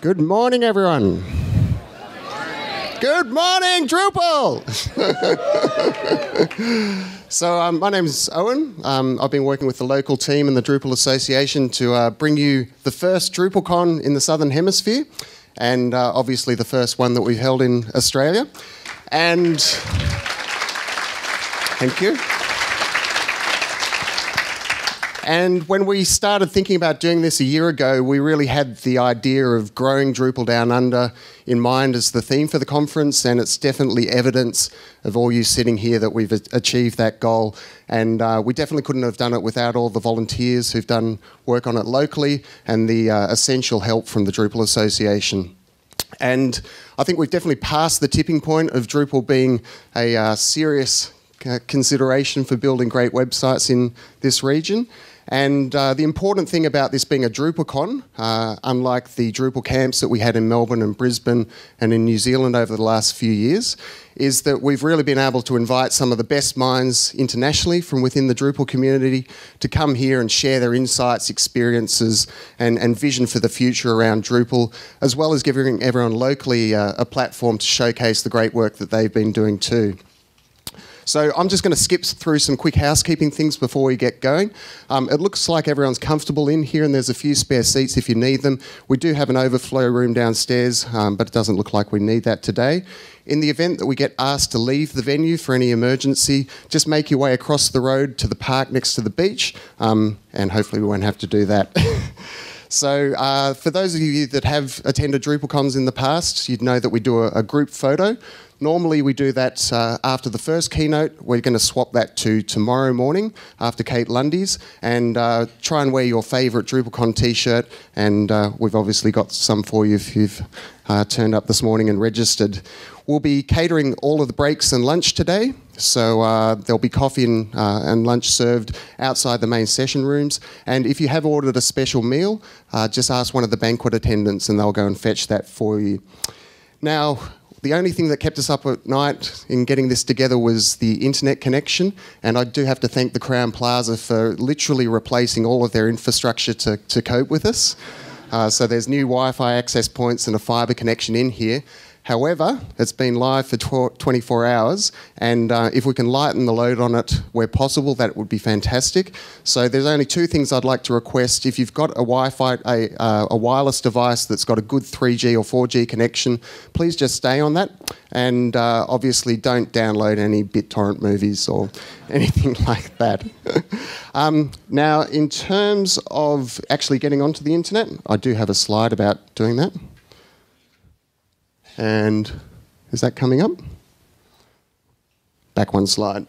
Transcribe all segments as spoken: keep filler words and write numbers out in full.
Good morning, everyone. Good morning, Drupal! So um, my name's Owen. Um, I've been working with the local team and the Drupal Association to uh, bring you the first DrupalCon in the Southern Hemisphere, and uh, obviously the first one that we've held in Australia. And thank you. And when we started thinking about doing this a year ago, we really had the idea of growing Drupal Down Under in mind as the theme for the conference, and it's definitely evidence of all you sitting here that we've achieved that goal. And uh, we definitely couldn't have done it without all the volunteers who've done work on it locally and the uh, essential help from the Drupal Association. And I think we've definitely passed the tipping point of Drupal being a uh, serious consideration for building great websites in this region. And uh, the important thing about this being a DrupalCon, uh, unlike the Drupal camps that we had in Melbourne and Brisbane and in New Zealand over the last few years, is that we've really been able to invite some of the best minds internationally from within the Drupal community to come here and share their insights, experiences and, and vision for the future around Drupal, as well as giving everyone locally uh, a platform to showcase the great work that they've been doing too. So I'm just going to skip through some quick housekeeping things before we get going. Um, it looks like everyone's comfortable in here and there's a few spare seats if you need them. We do have an overflow room downstairs, um, but it doesn't look like we need that today. In the event that we get asked to leave the venue for any emergency, just make your way across the road to the park next to the beach, um, and hopefully we won't have to do that. So uh, for those of you that have attended DrupalCons in the past, you'd know that we do a, a group photo. Normally we do that uh, after the first keynote. We're going to swap that to tomorrow morning after Kate Lundy's, and uh, try and wear your favourite DrupalCon t-shirt, and uh, we've obviously got some for you if you've uh, turned up this morning and registered. We'll be catering all of the breaks and lunch today, so uh, there'll be coffee and, uh, and lunch served outside the main session rooms, and if you have ordered a special meal, uh, just ask one of the banquet attendants and they'll go and fetch that for you. Now, the only thing that kept us up at night in getting this together was the internet connection, and I do have to thank the Crown Plaza for literally replacing all of their infrastructure to, to cope with us. Uh, so there's new Wi-Fi access points and a fibre connection in here. However, it's been live for twenty-four hours, and uh, if we can lighten the load on it where possible, that would be fantastic. So there's only two things I'd like to request. If you've got a Wi-Fi, a, uh, a wireless device that's got a good three G or four G connection, please just stay on that, and uh, obviously don't download any BitTorrent movies or anything like that. um, now, in terms of actually getting onto the internet, I do have a slide about doing that. And is that coming up? Back one slide.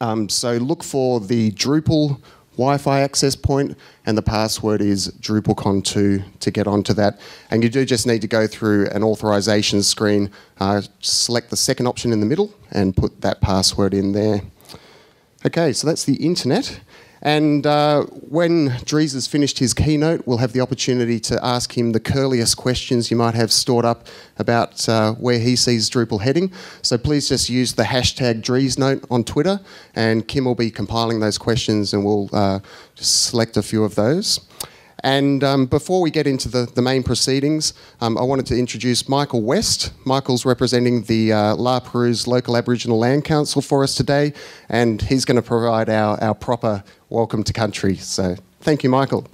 Um, so look for the Drupal Wi-Fi access point, and the password is DrupalCon two to get onto that. And you do just need to go through an authorization screen, uh, select the second option in the middle and put that password in there. Okay, so that's the internet. And uh, when Dries has finished his keynote, we'll have the opportunity to ask him the curliest questions you might have stored up about uh, where he sees Drupal heading. So please just use the hashtag DriesNote on Twitter, and Kim will be compiling those questions, and we'll uh, just select a few of those. And um, before we get into the, the main proceedings, um, I wanted to introduce Michael West. Michael's representing the uh, La Perouse Local Aboriginal Land Council for us today, and he's going to provide our, our proper welcome to country. So thank you, Michael.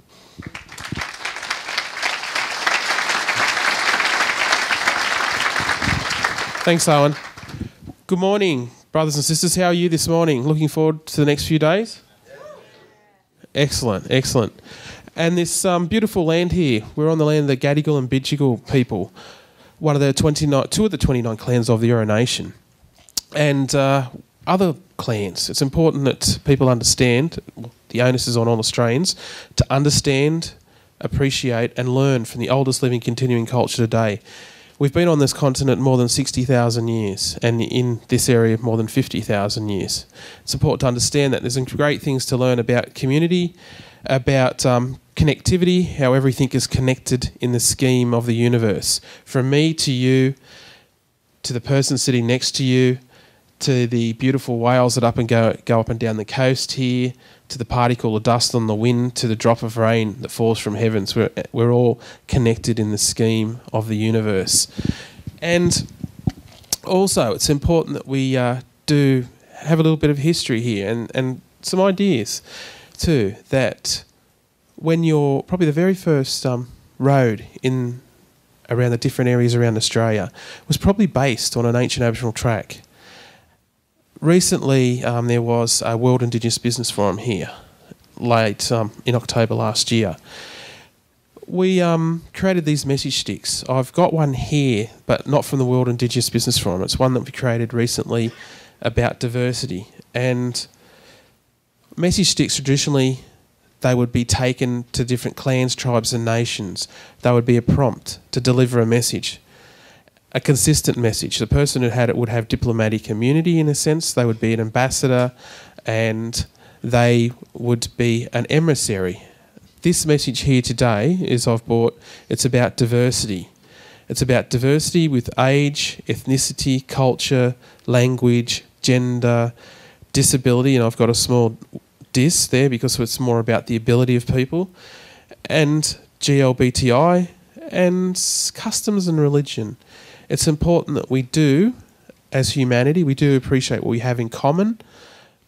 Thanks, Owen. Good morning, brothers and sisters. How are you this morning? Looking forward to the next few days? Excellent, excellent. And this um, beautiful land here, we're on the land of the Gadigal and Bidjigal people, one of the twenty-nine, two of the twenty-nine clans of the Euro nation, and uh, other clans. It's important that people understand, the onus is on all Australians, to understand, appreciate and learn from the oldest living continuing culture today. We've been on this continent more than sixty thousand years, and in this area more than fifty thousand years. It's important to understand that. There's some great things to learn about community, about um, connectivity, how everything is connected in the scheme of the universe. From me to you, to the person sitting next to you, to the beautiful whales that up and go, go up and down the coast here, to the particle of dust on the wind, to the drop of rain that falls from heaven. So we're, we're all connected in the scheme of the universe. And also, it's important that we uh, do have a little bit of history here and, and some ideas too, that when you're probably the very first um, road in around the different areas around Australia was probably based on an ancient Aboriginal track. Recently, um, there was a World Indigenous Business Forum here, late um, in October last year. We um, created these message sticks. I've got one here, but not from the World Indigenous Business Forum. It's one that we created recently about diversity. And message sticks, traditionally, they would be taken to different clans, tribes and nations. They would be a prompt to deliver a message. A consistent message. The person who had it would have diplomatic immunity in a sense. They would be an ambassador and they would be an emissary. This message here today is I've bought, it's about diversity. It's about diversity with age, ethnicity, culture, language, gender, disability, and I've got a small dis there because it's more about the ability of people, and G L B T I, and customs and religion. It's important that we do, as humanity, we do appreciate what we have in common,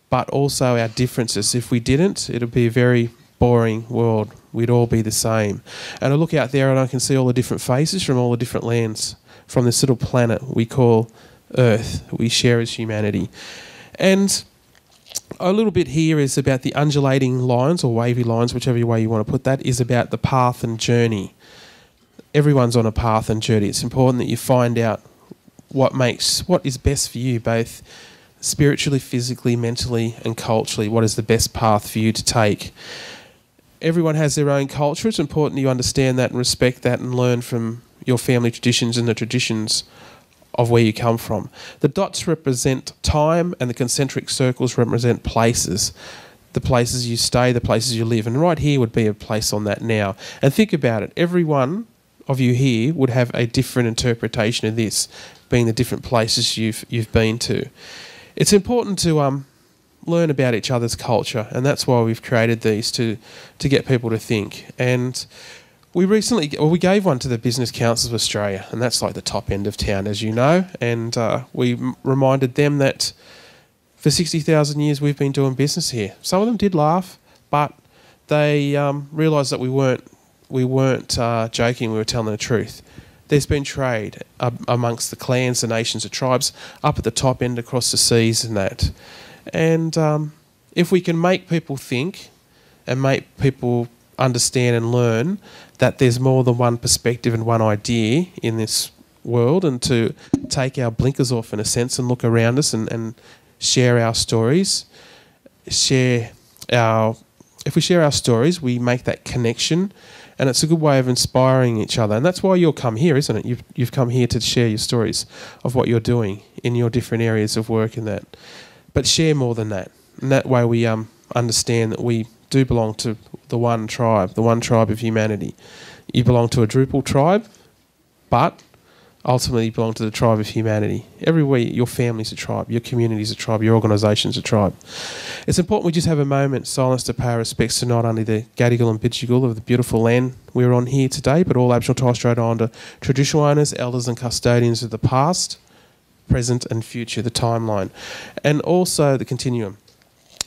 but also our differences. If we didn't, it would be a very boring world. We'd all be the same. And I look out there and I can see all the different faces from all the different lands, from this little planet we call Earth, we share as humanity. And a little bit here is about the undulating lines or wavy lines, whichever way you want to put that, is about the path and journey. Everyone's on a path and journey. It's important that you find out what makes, what is best for you, both spiritually, physically, mentally and culturally. What is the best path for you to take? Everyone has their own culture. It's important that you understand that and respect that and learn from your family traditions and the traditions of where you come from. The dots represent time and the concentric circles represent places. The places you stay, the places you live. And right here would be a place on that now. And think about it. Everyone of you here would have a different interpretation of this, being the different places you've you've been to. It's important to um, learn about each other's culture, and that's why we've created these to to get people to think. And we recently, well, we gave one to the Business Councils of Australia, and that's like the top end of town, as you know. And uh, we reminded them that for sixty thousand years we've been doing business here. Some of them did laugh, but they um, realised that we weren't. We weren't uh, joking, we were telling the truth. There's been trade uh, amongst the clans, the nations, the tribes, up at the top end across the seas and that. And um, if we can make people think and make people understand and learn that there's more than one perspective and one idea in this world, and to take our blinkers off in a sense and look around us and, and share our stories, share our... If we share our stories, we make that connection. And it's a good way of inspiring each other. And that's why you'll come here, isn't it? You've, you've come here to share your stories of what you're doing in your different areas of work and that. But share more than that. And that way we um, understand that we do belong to the one tribe, the one tribe of humanity. You belong to a Drupal tribe, but ultimately you belong to the tribe of humanity. Everywhere, your family's a tribe, your community's a tribe, your organisation's a tribe. It's important we just have a moment silence to pay our respects to not only the Gadigal and Bidjigal of the beautiful land we're on here today, but all Aboriginal Torres Strait Islander traditional owners, elders and custodians of the past, present and future, the timeline, and also the continuum.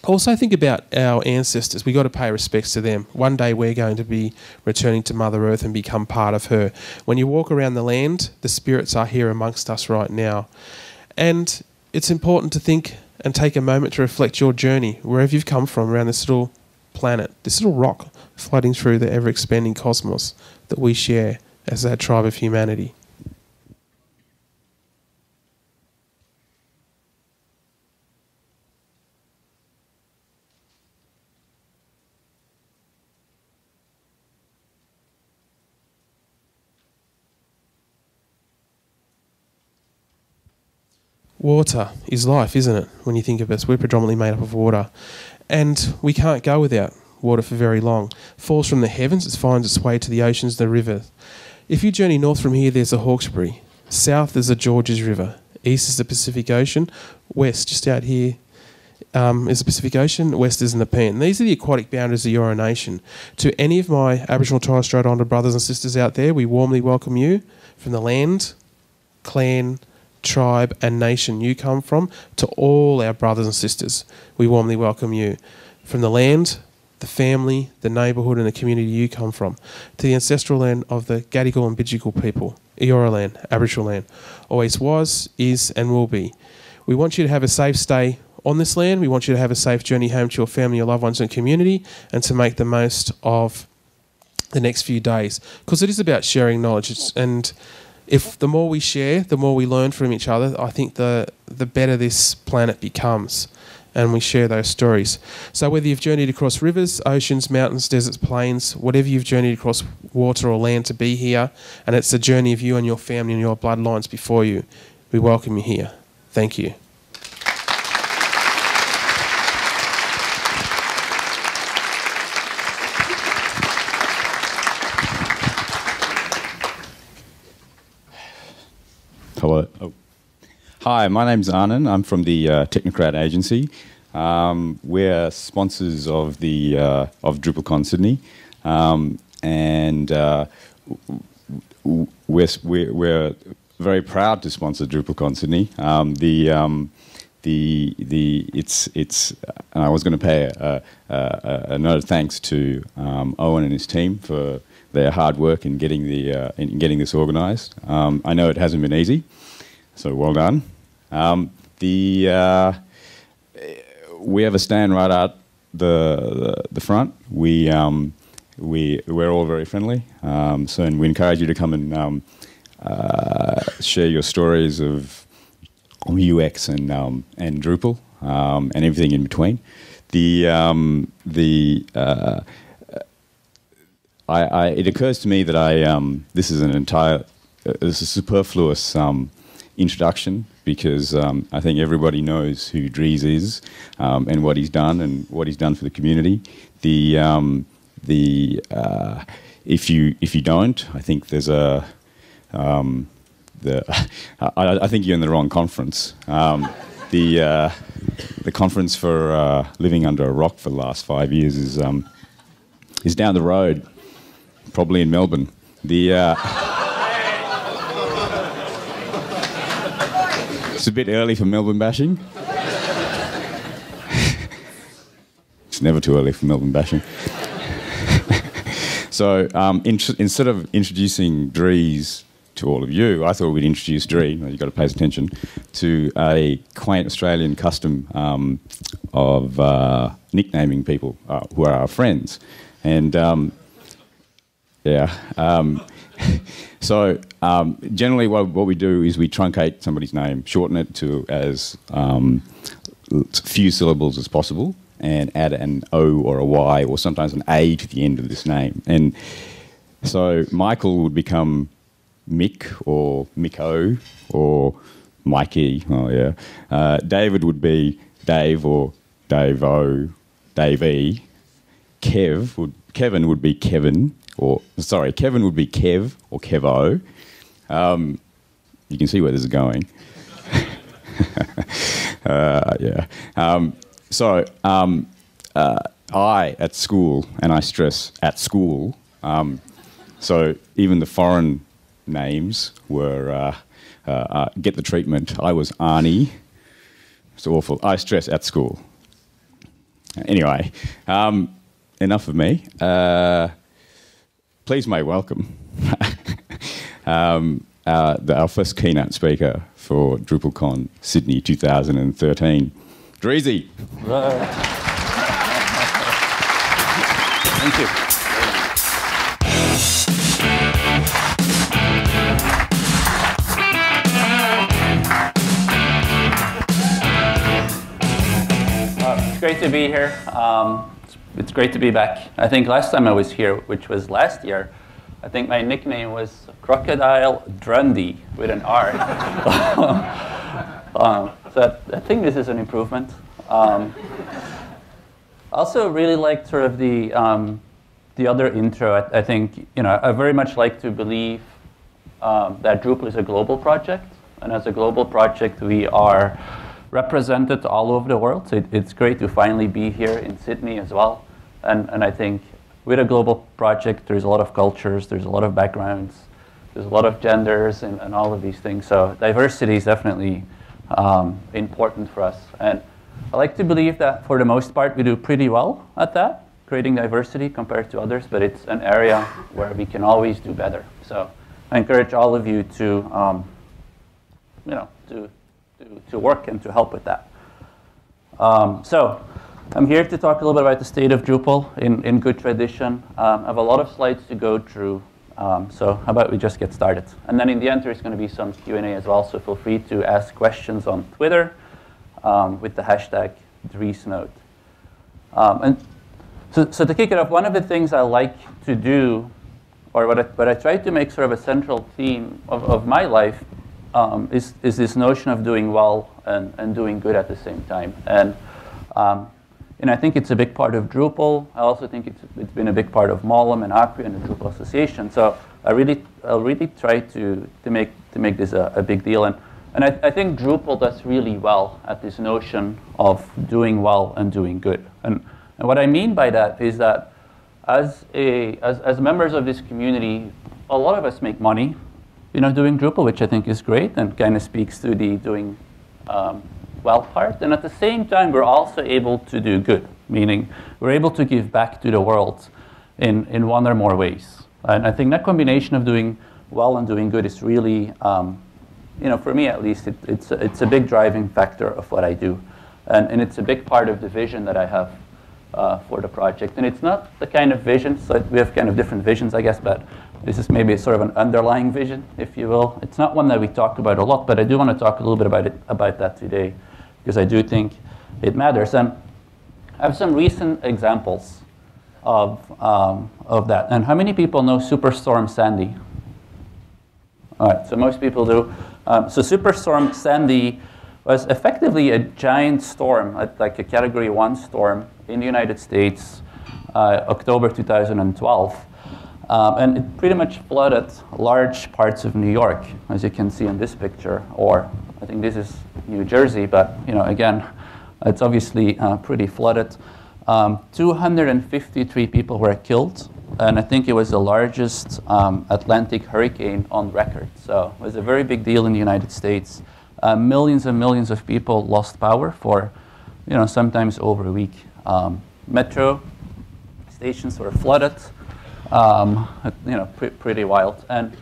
Also think about our ancestors. We've got to pay respects to them. One day we're going to be returning to Mother Earth and become part of her. When you walk around the land, the spirits are here amongst us right now. And it's important to think and take a moment to reflect your journey, wherever you've come from, around this little planet, this little rock floating through the ever-expanding cosmos that we share as that tribe of humanity. Water is life, isn't it? When you think of us, we're predominantly made up of water. And we can't go without water for very long. It falls from the heavens, it finds its way to the oceans, the river. If you journey north from here, there's a Hawkesbury. South is the Georges River. East is the Pacific Ocean. West, just out here, um, is the Pacific Ocean, West is in the P E N. These are the aquatic boundaries of the Eora nation. To any of my Aboriginal and Torres Strait Islander brothers and sisters out there, we warmly welcome you from the land, clan, tribe and nation you come from, to all our brothers and sisters. We warmly welcome you from the land, the family, the neighbourhood and the community you come from, to the ancestral land of the Gadigal and Bidjigal people, Eora land, Aboriginal land, always was, is and will be. We want you to have a safe stay on this land. We want you to have a safe journey home to your family, your loved ones and community, and to make the most of the next few days, because it is about sharing knowledge. It's, and if the more we share, the more we learn from each other, I think the, the better this planet becomes, and we share those stories. So whether you've journeyed across rivers, oceans, mountains, deserts, plains, whatever you've journeyed across water or land to be here, and it's the journey of you and your family and your bloodlines before you, we welcome you here. Thank you. Hello. Oh. Hi, my name's Anand. I'm from the uh, Technocrat Agency. Um, we're sponsors of the uh, of DrupalCon Sydney, um, and uh, we're, we're very proud to sponsor DrupalCon Sydney. Um, the um, the the it's it's. And I was going to pay a, a, a note of thanks to um, Owen and his team for their hard work in getting the uh, in getting this organised. Um, I know it hasn't been easy, so well done. Um, the uh, we have a stand right out the the, the front. We um, we we're all very friendly, um, so and we encourage you to come and um, uh, share your stories of U X and um, and Drupal um, and everything in between. The um, the uh, I, I, it occurs to me that I um, this is an entire uh, this is a superfluous um, introduction, because um, I think everybody knows who Dries is um, and what he's done and what he's done for the community. The um, the uh, if you if you don't, I think there's a um, the I, I think you're in the wrong conference. Um, the uh, the conference for uh, living under a rock for the last five years is um, is down the road. Probably in Melbourne. The uh, it's a bit early for Melbourne bashing. It's never too early for Melbourne bashing. So um, instead of introducing Dries to all of you, I thought we'd introduce Dries. You've got to pay attention to a quaint Australian custom um, of uh, nicknaming people uh, who are our friends, and. Um, Yeah. Um, so um, generally, what, what we do is we truncate somebody's name, shorten it to as um, few syllables as possible, and add an O or a Y or sometimes an A to the end of this name. And so Michael would become Mick or Micko or Mikey. Oh yeah. Uh, David would be Dave or Dave-o, Davey. Kev would Kevin would be Kevin. Or sorry, Kevin would be Kev or Kevo. Um, you can see where this is going. uh, yeah. Um, so um, uh, I at school, and I stress at school. Um, so even the foreign names were uh, uh, uh, get the treatment. I was Arnie. It's awful. I stress at school. Anyway, um, enough of me. Uh, Please make welcome um, uh, the, our first keynote speaker for DrupalCon Sydney two thousand thirteen, Driesy. Thank you. Uh, it's great to be here. Um, It's great to be back. I think last time I was here, which was last year, I think my nickname was Crocodile Drundy with an R. um, so I think this is an improvement. Um, I also really liked sort of the, um, the other intro. I, I think, you know, I very much like to believe um, that Drupal is a global project. And as a global project, we are represented all over the world. So it, it's great to finally be here in Sydney as well. And, and I think with a global project, there's a lot of cultures, there's a lot of backgrounds, there's a lot of genders and, and all of these things. So diversity is definitely um, important for us. And I like to believe that for the most part, we do pretty well at that, creating diversity compared to others, but it's an area where we can always do better. So I encourage all of you to, um, you know, to, to, to work and to help with that. Um, so I'm here to talk a little bit about the state of Drupal in, in good tradition. Um, I have a lot of slides to go through, um, so how about we just get started? And then in the end, there's going to be some Q and A as well, so feel free to ask questions on Twitter um, with the hashtag DriesNote. Um, and so, so to kick it off, one of the things I like to do, or what I, what I try to make sort of a central theme of, of my life, um, is, is this notion of doing well and, and doing good at the same time. And, um, and I think it's a big part of Drupal. I also think it's, it's been a big part of Mollum and Acri and the Drupal Association. So I really, I really try to, to, make, to make this a, a big deal. And, and I, I think Drupal does really well at this notion of doing well and doing good. And, and what I mean by that is that As, a, as, as members of this community, a lot of us make money, you know, doing Drupal, which I think is great and kind of speaks to the doing um, well part. And at the same time, we're also able to do good, meaning we're able to give back to the world in, in one or more ways. And I think that combination of doing well and doing good is really, um, you know, for me at least, it, it's, a, it's a big driving factor of what I do. And, and it's a big part of the vision that I have Uh, for the project. And it's not the kind of vision, so we have kind of different visions, I guess, but this is maybe sort of an underlying vision, if you will. It's not one that we talk about a lot, but I do want to talk a little bit about it, about that today, because I do think it matters. And I have some recent examples of, um, of that. And how many people know Superstorm Sandy? All right, so most people do. Um, so Superstorm Sandy was effectively a giant storm, like a category one storm in the United States, uh, October two thousand twelve. Um, and it pretty much flooded large parts of New York, as you can see in this picture, or I think this is New Jersey, but you know, again, it's obviously uh, pretty flooded. Um, two hundred fifty-three people were killed, and I think it was the largest um, Atlantic hurricane on record. So it was a very big deal in the United States. Uh, millions and millions of people lost power for, you know, sometimes over a week. Um, metro stations were flooded, um, you know, pre pretty wild. And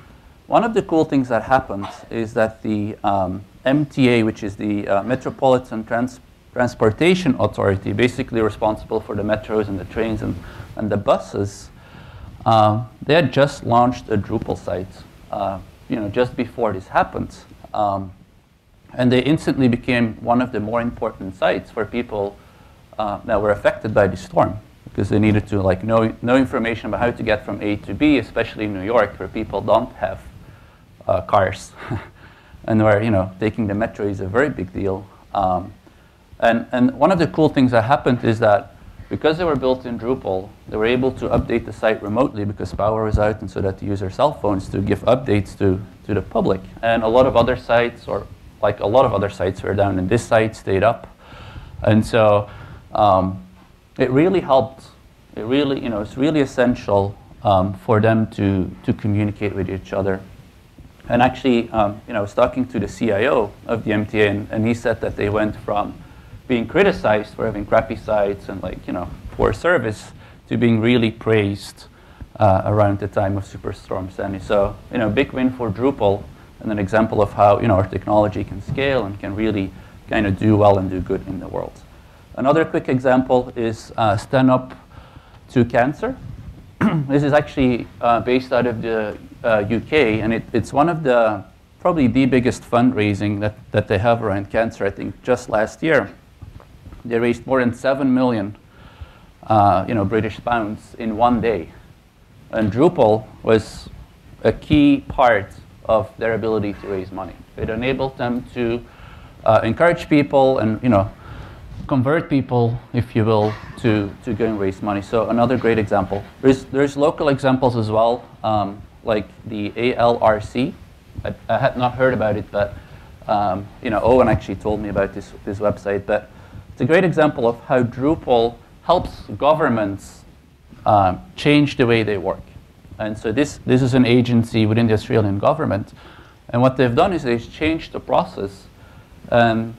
one of the cool things that happened is that the um, M T A, which is the uh, Metropolitan Trans Transportation Authority, basically responsible for the metros and the trains and, and the buses, uh, they had just launched a Drupal site, uh, you know, just before this happened. Um, and they instantly became one of the more important sites for people Uh, that were affected by the storm, because they needed to like know, know information about how to get from A to B, especially in New York, where people don't have uh, cars, and where, you know, taking the metro is a very big deal. Um, and, and one of the cool things that happened is that because they were built in Drupal, they were able to update the site remotely because power was out, and so that to use their cell phones to give updates to, to the public. And a lot of other sites, or like a lot of other sites were down, and this site stayed up. And so Um, it really helped. It really, you know, it's really essential um, for them to to communicate with each other. And actually, um, you know, I was talking to the C I O of the M T A, and, and he said that they went from being criticized for having crappy sites and like, you know, poor service to being really praised uh, around the time of Superstorm Sandy. So, you know, big win for Drupal, and an example of how, you know, our technology can scale and can really kind of do well and do good in the world. Another quick example is uh, Stand Up to Cancer. This is actually uh, based out of the uh, U K, and it, it's one of the, probably the biggest fundraising that, that they have around cancer. I think just last year, they raised more than seven million uh, you know, British pounds in one day. And Drupal was a key part of their ability to raise money. It enabled them to uh, encourage people and, you know, convert people, if you will, to, to go and raise money. So another great example. There's, there's local examples as well, um, like the A L R C. I, I had not heard about it, but Um, you know, Owen actually told me about this, this website, but it's a great example of how Drupal helps governments um, change the way they work. And so this, this is an agency within the Australian government. And what they've done is they've changed the process. Um,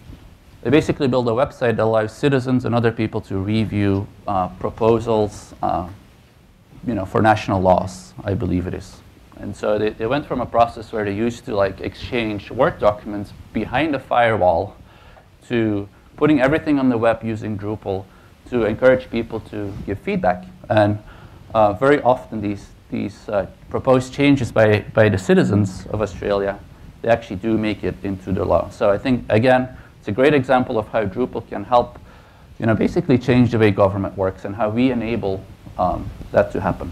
they basically build a website that allows citizens and other people to review uh, proposals uh, you know, for national laws, I believe it is. And so they, they went from a process where they used to like exchange Word documents behind a firewall to putting everything on the web using Drupal to encourage people to give feedback. And uh, very often these, these uh, proposed changes by, by the citizens of Australia, they actually do make it into the law. So I think, again, it's a great example of how Drupal can help you know, basically change the way government works and how we enable um, that to happen.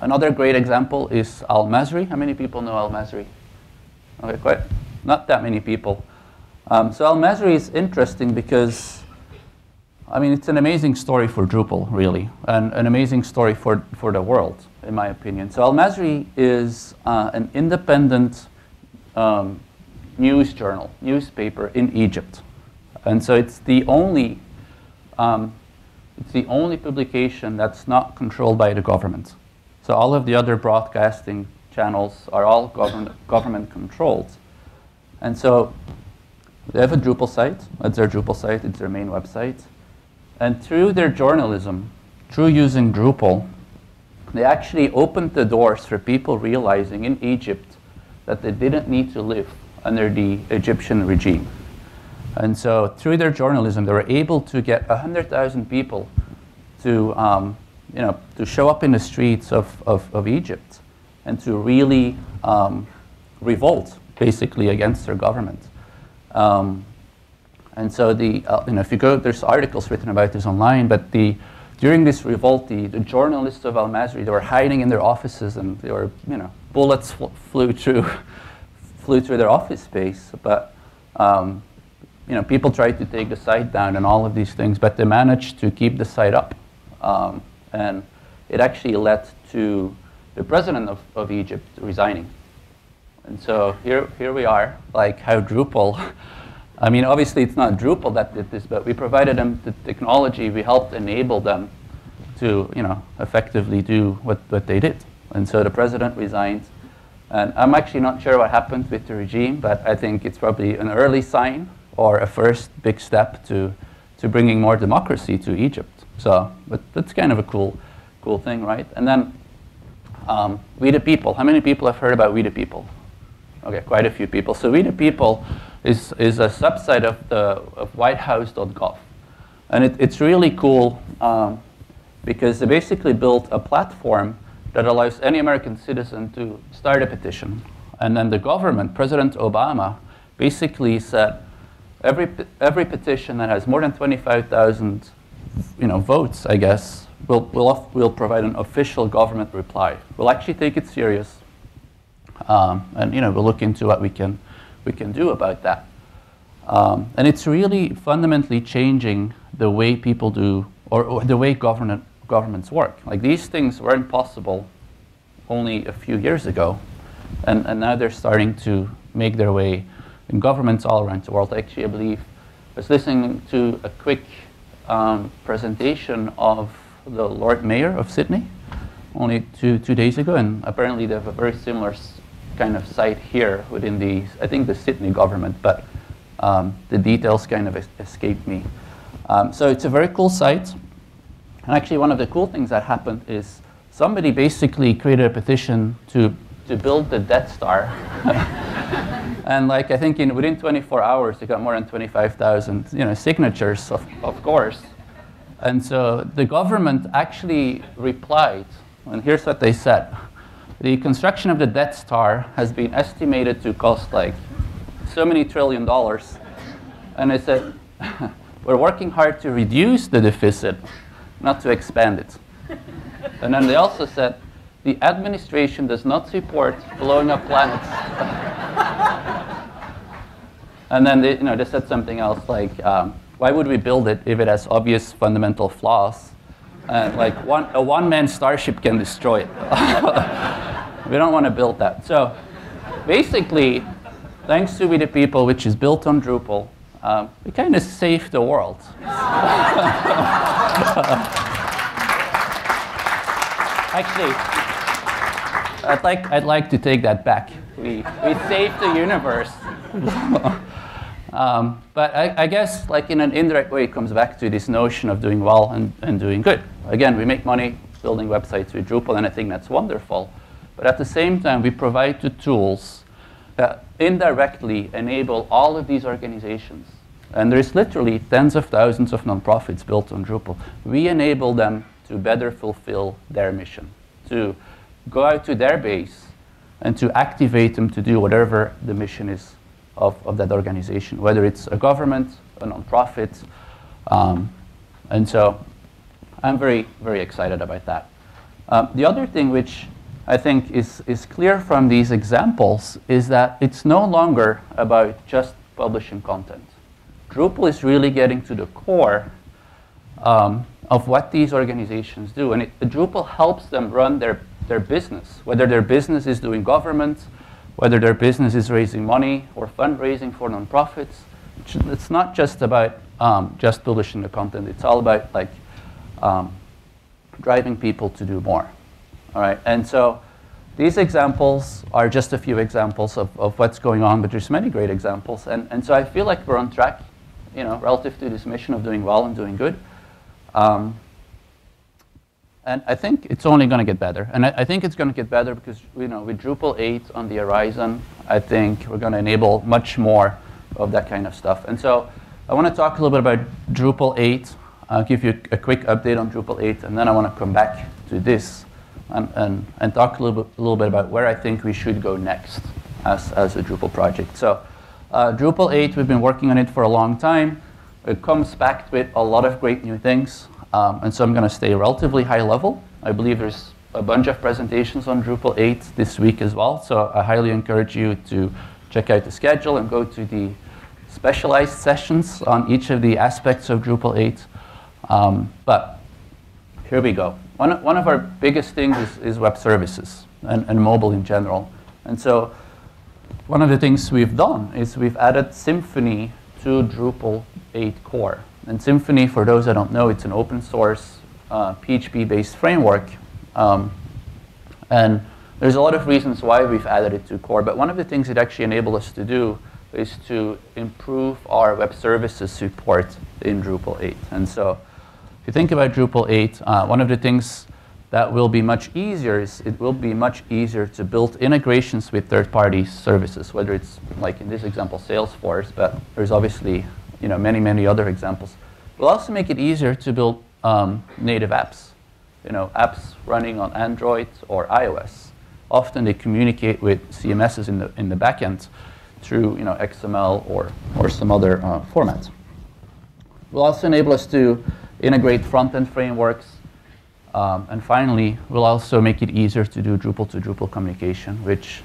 Another great example is Al Masri. How many people know Al Masri? Okay, quite not that many people. Um, so Al Masri is interesting because, I mean, it's an amazing story for Drupal, really, and an amazing story for, for the world, in my opinion. So Al Masri is uh, an independent um, news journal, newspaper in Egypt. And so it's the only, um, it's the only publication that's not controlled by the government. So all of the other broadcasting channels are all govern government controlled. And so they have a Drupal site. That's their Drupal site. It's their main website. And through their journalism, through using Drupal, they actually opened the doors for people realizing in Egypt that they didn't need to live under the Egyptian regime. And so through their journalism, they were able to get one hundred thousand people to um, you know, to show up in the streets of, of, of Egypt and to really um, revolt, basically, against their government. Um, and so the, uh, you know, if you go, there's articles written about this online, but the, during this revolt, the, the journalists of Al Masri, they were hiding in their offices and they were, you know, bullets fl flew through, flew through their office space. But, um, you know, people tried to take the site down and all of these things, but they managed to keep the site up. Um, And it actually led to the president of, of Egypt resigning. And so here, here we are, like how Drupal, I mean, obviously it's not Drupal that did this, but we provided them the technology, we helped enable them to, you know, effectively do what, what they did. And so the president resigned. And I'm actually not sure what happened with the regime, but I think it's probably an early sign or a first big step to, to bringing more democracy to Egypt. So but that's kind of a cool cool thing, right? And then um, We The People. How many people have heard about We The People? Okay, quite a few people. So We The People is, is a subset of, the, of whitehouse dot gov. And it, it's really cool um, because they basically built a platform that allows any American citizen to start a petition. And then the government, President Obama, basically said every, every petition that has more than twenty-five thousand you know, votes, I guess, we'll, we'll, we'll provide an official government reply. We'll actually take it serious, um, and you know, we'll look into what we can, we can do about that. Um, and it's really fundamentally changing the way people do, or, or the way government, governments work. Like these things weren't possible only a few years ago, and, and now they're starting to make their way in governments all around the world. Actually, I believe, I was listening to a quick Um, presentation of the Lord Mayor of Sydney only two, two days ago, and apparently they have a very similar kind of site here within the, I think the Sydney government, but um, the details kind of es escaped me. Um, so it's a very cool site, and actually one of the cool things that happened is somebody basically created a petition to, to build the Death Star. And like I think in, within twenty-four hours, they got more than twenty-five thousand you know, signatures, of, of course. And so the government actually replied, and here's what they said. The construction of the Death Star has been estimated to cost like so many trillion dollars. And they said, we're working hard to reduce the deficit, not to expand it. And then they also said, the administration does not support blowing up planets. And then they, you know, they said something else like, um, why would we build it if it has obvious fundamental flaws? And like one, a one-man starship can destroy it. We don't want to build that. So basically, thanks to We The People, which is built on Drupal, um, we kind of saved the world. Actually, I'd like, I'd like to take that back. We, we saved the universe. um, but I, I guess, like in an indirect way, it comes back to this notion of doing well and, and doing good. Again, we make money building websites with Drupal, and I think that's wonderful. But at the same time, we provide the tools that indirectly enable all of these organizations. And there's literally tens of thousands of nonprofits built on Drupal. We enable them to better fulfill their mission, to go out to their base and to activate them to do whatever the mission is of, of that organization, whether it's a government, a nonprofit. Um, and so I'm very, very excited about that. Um, the other thing which I think is, is clear from these examples is that it's no longer about just publishing content. Drupal is really getting to the core um, of what these organizations do. And it, Drupal helps them run their, their business, whether their business is doing government, whether their business is raising money or fundraising for nonprofits. It's not just about um, just publishing the content. It's all about like um, driving people to do more. All right, and so these examples are just a few examples of, of what's going on, but there's many great examples. And, and so I feel like we're on track, you know, relative to this mission of doing well and doing good. Um, and I think it's only going to get better. And I, I think it's going to get better because, you know, with Drupal eight on the horizon, I think we're going to enable much more of that kind of stuff. And so I want to talk a little bit about Drupal eight. I'll give you a quick update on Drupal eight, and then I want to come back to this and, and, and talk a little, bit, a little bit about where I think we should go next as, as a Drupal project. So uh, Drupal eight, we've been working on it for a long time. It comes packed with a lot of great new things, um, and so I'm going to stay relatively high level. I believe there's a bunch of presentations on Drupal eight this week as well, so I highly encourage you to check out the schedule and go to the specialized sessions on each of the aspects of Drupal eight. Um, but here we go. One of, one of our biggest things is, is web services and, and mobile in general. And so one of the things we've done is we've added Symfony to Drupal eight core. And Symfony, for those that don't know, it's an open source uh, P H P-based framework. Um, and there's a lot of reasons why we've added it to core. But one of the things it actually enabled us to do is to improve our web services support in Drupal eight. And so if you think about Drupal eight, uh, one of the things that will be much easier is it will be much easier to build integrations with third-party services, whether it's, like in this example, Salesforce, but there's obviously, you know, many, many other examples. We'll also make it easier to build um, native apps, you know, apps running on Android or iOS. Often they communicate with C M Ss in the, in the back end through, you know, X M L or, or some other uh, format. We'll also enable us to integrate front-end frameworks. Um, and finally, we'll also make it easier to do Drupal-to-Drupal communication, which,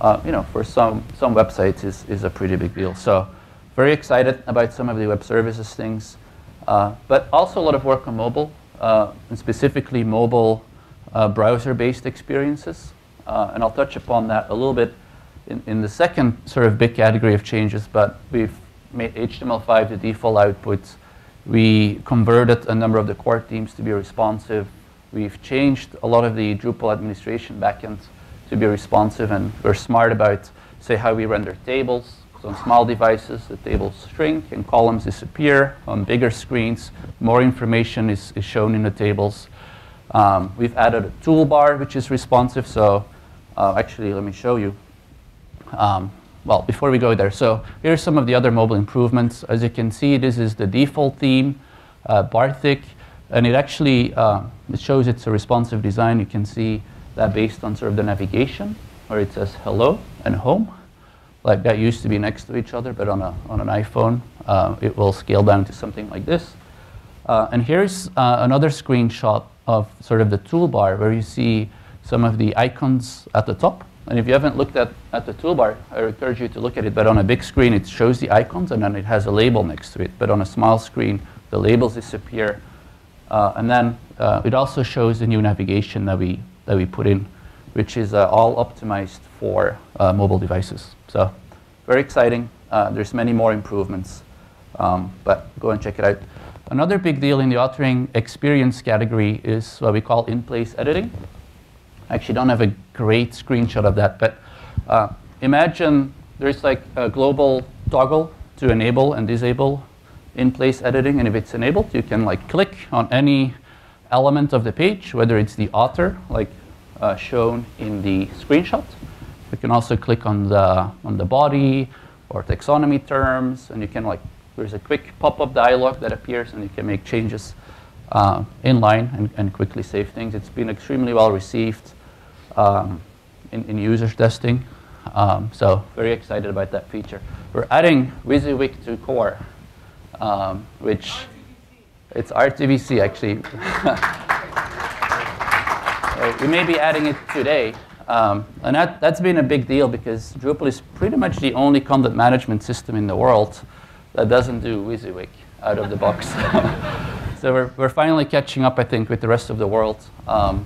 uh, you know, for some, some websites is, is a pretty big deal. So very excited about some of the web services things, uh, but also a lot of work on mobile, uh, and specifically mobile uh, browser-based experiences. Uh, and I'll touch upon that a little bit in, in the second sort of big category of changes, but we've made H T M L five the default output. We converted a number of the core themes to be responsive. We've changed a lot of the Drupal administration backends to be responsive, and we're smart about, say, how we render tables. So on small devices, the tables shrink and columns disappear. On bigger screens, more information is, is shown in the tables. Um, we've added a toolbar, which is responsive. So uh, actually, let me show you. Um, well, before we go there, so here's some of the other mobile improvements. As you can see, this is the default theme, uh, Bartik. And it actually uh, it shows it's a responsive design. You can see that based on sort of the navigation, where it says hello and home, like that used to be next to each other, but on a on an iPhone, uh, it will scale down to something like this. Uh, and here's uh, another screenshot of sort of the toolbar where you see some of the icons at the top. And if you haven't looked at at the toolbar, I encourage you to look at it. But on a big screen, it shows the icons, and then it has a label next to it. But on a small screen, the labels disappear. Uh, and then uh, it also shows the new navigation that we that we put in, which is uh, all optimized for uh, mobile devices. So very exciting. Uh, there's many more improvements, um, but go and check it out. Another big deal in the authoring experience category is what we call in-place editing. I actually don't have a great screenshot of that, but uh, imagine there's like a global toggle to enable and disable in-place editing, and if it's enabled, you can like click on any element of the page, whether it's the author, like uh, shown in the screenshot. You can also click on the on the body or taxonomy terms, and you can like, there's a quick pop-up dialog that appears, and you can make changes uh, in line and, and quickly save things. It's been extremely well received um, in, in user testing, um, so very excited about that feature. We're adding WYSIWYG to core, um, which it's R T V C actually. We may be adding it today. Um, and that, that's been a big deal because Drupal is pretty much the only content management system in the world that doesn't do WYSIWYG out of the box. So we're, we're finally catching up, I think, with the rest of the world, um,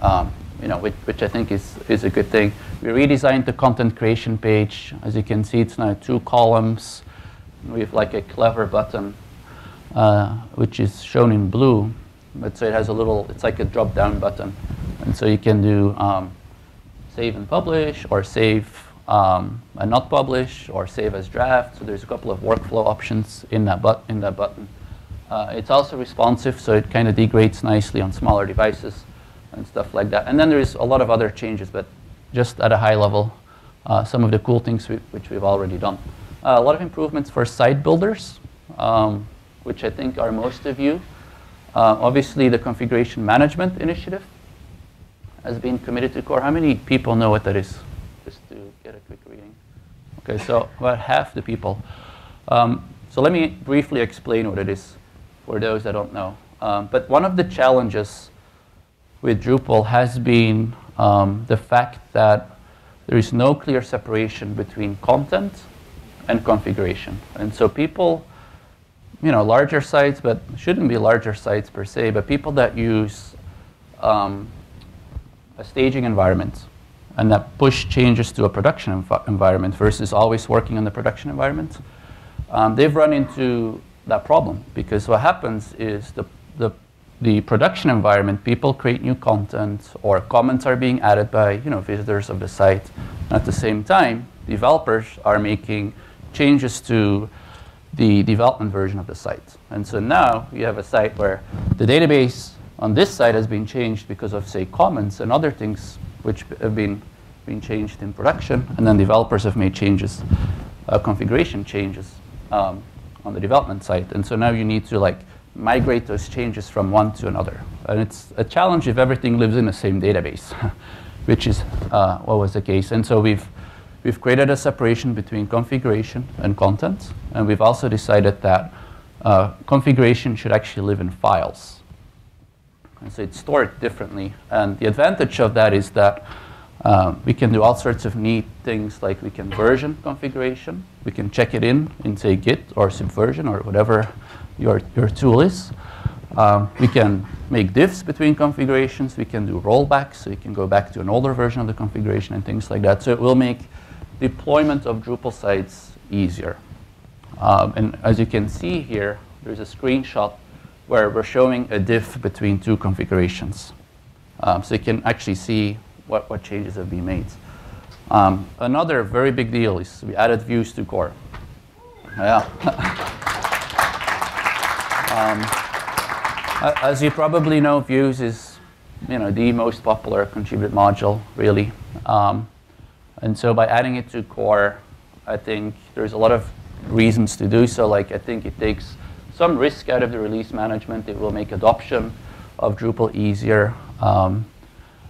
um, you know, which, which I think is, is a good thing. We redesigned the content creation page. As you can see, it's now two columns. We have like a clever button, uh, which is shown in blue. But so it has a little, it's like a drop-down button. And so you can do um, save and publish, or save um, and not publish, or save as draft. So there's a couple of workflow options in that, but in that button. Uh, it's also responsive, so it kind of degrades nicely on smaller devices and stuff like that. And then there's a lot of other changes, but just at a high level, uh, some of the cool things we, which we've already done. Uh, a lot of improvements for site builders, um, which I think are most of you. Uh, obviously, the configuration management initiative has been committed to core. How many people know what that is? Just to get a quick reading. Okay, so about half the people. Um, so let me briefly explain what it is for those that don't know. Um, but one of the challenges with Drupal has been um, the fact that there is no clear separation between content and configuration. And so people, you know, larger sites, but shouldn't be larger sites per se, but people that use um, a staging environment and that push changes to a production env environment versus always working on the production environment, um, they've run into that problem because what happens is the, the, the production environment, people create new content or comments are being added by, you know, visitors of the site. At the same time, developers are making changes to the development version of the site. And so now you have a site where the database on this site has been changed because of, say, comments and other things which have been, been changed in production, and then developers have made changes, uh, configuration changes um, on the development site. And so now you need to like migrate those changes from one to another. And it's a challenge if everything lives in the same database, which is uh, what was the case. And so we've We've created a separation between configuration and content, and we've also decided that uh, configuration should actually live in files. And so it's stored differently, and the advantage of that is that uh, we can do all sorts of neat things, like we can version configuration, we can check it in in, say, Git or Subversion or whatever your, your tool is. Um, we can make diffs between configurations, we can do rollbacks, so you can go back to an older version of the configuration and things like that. So it will make deployment of Drupal sites easier. Um, and as you can see here, there's a screenshot where we're showing a diff between two configurations. Um, so you can actually see what, what changes have been made. Um, another very big deal is we added views to core. Yeah. um, as you probably know, views is, you know, the most popular contributed module, really. Um, And so by adding it to core, I think there's a lot of reasons to do so. Like, I think it takes some risk out of the release management. It will make adoption of Drupal easier. Um,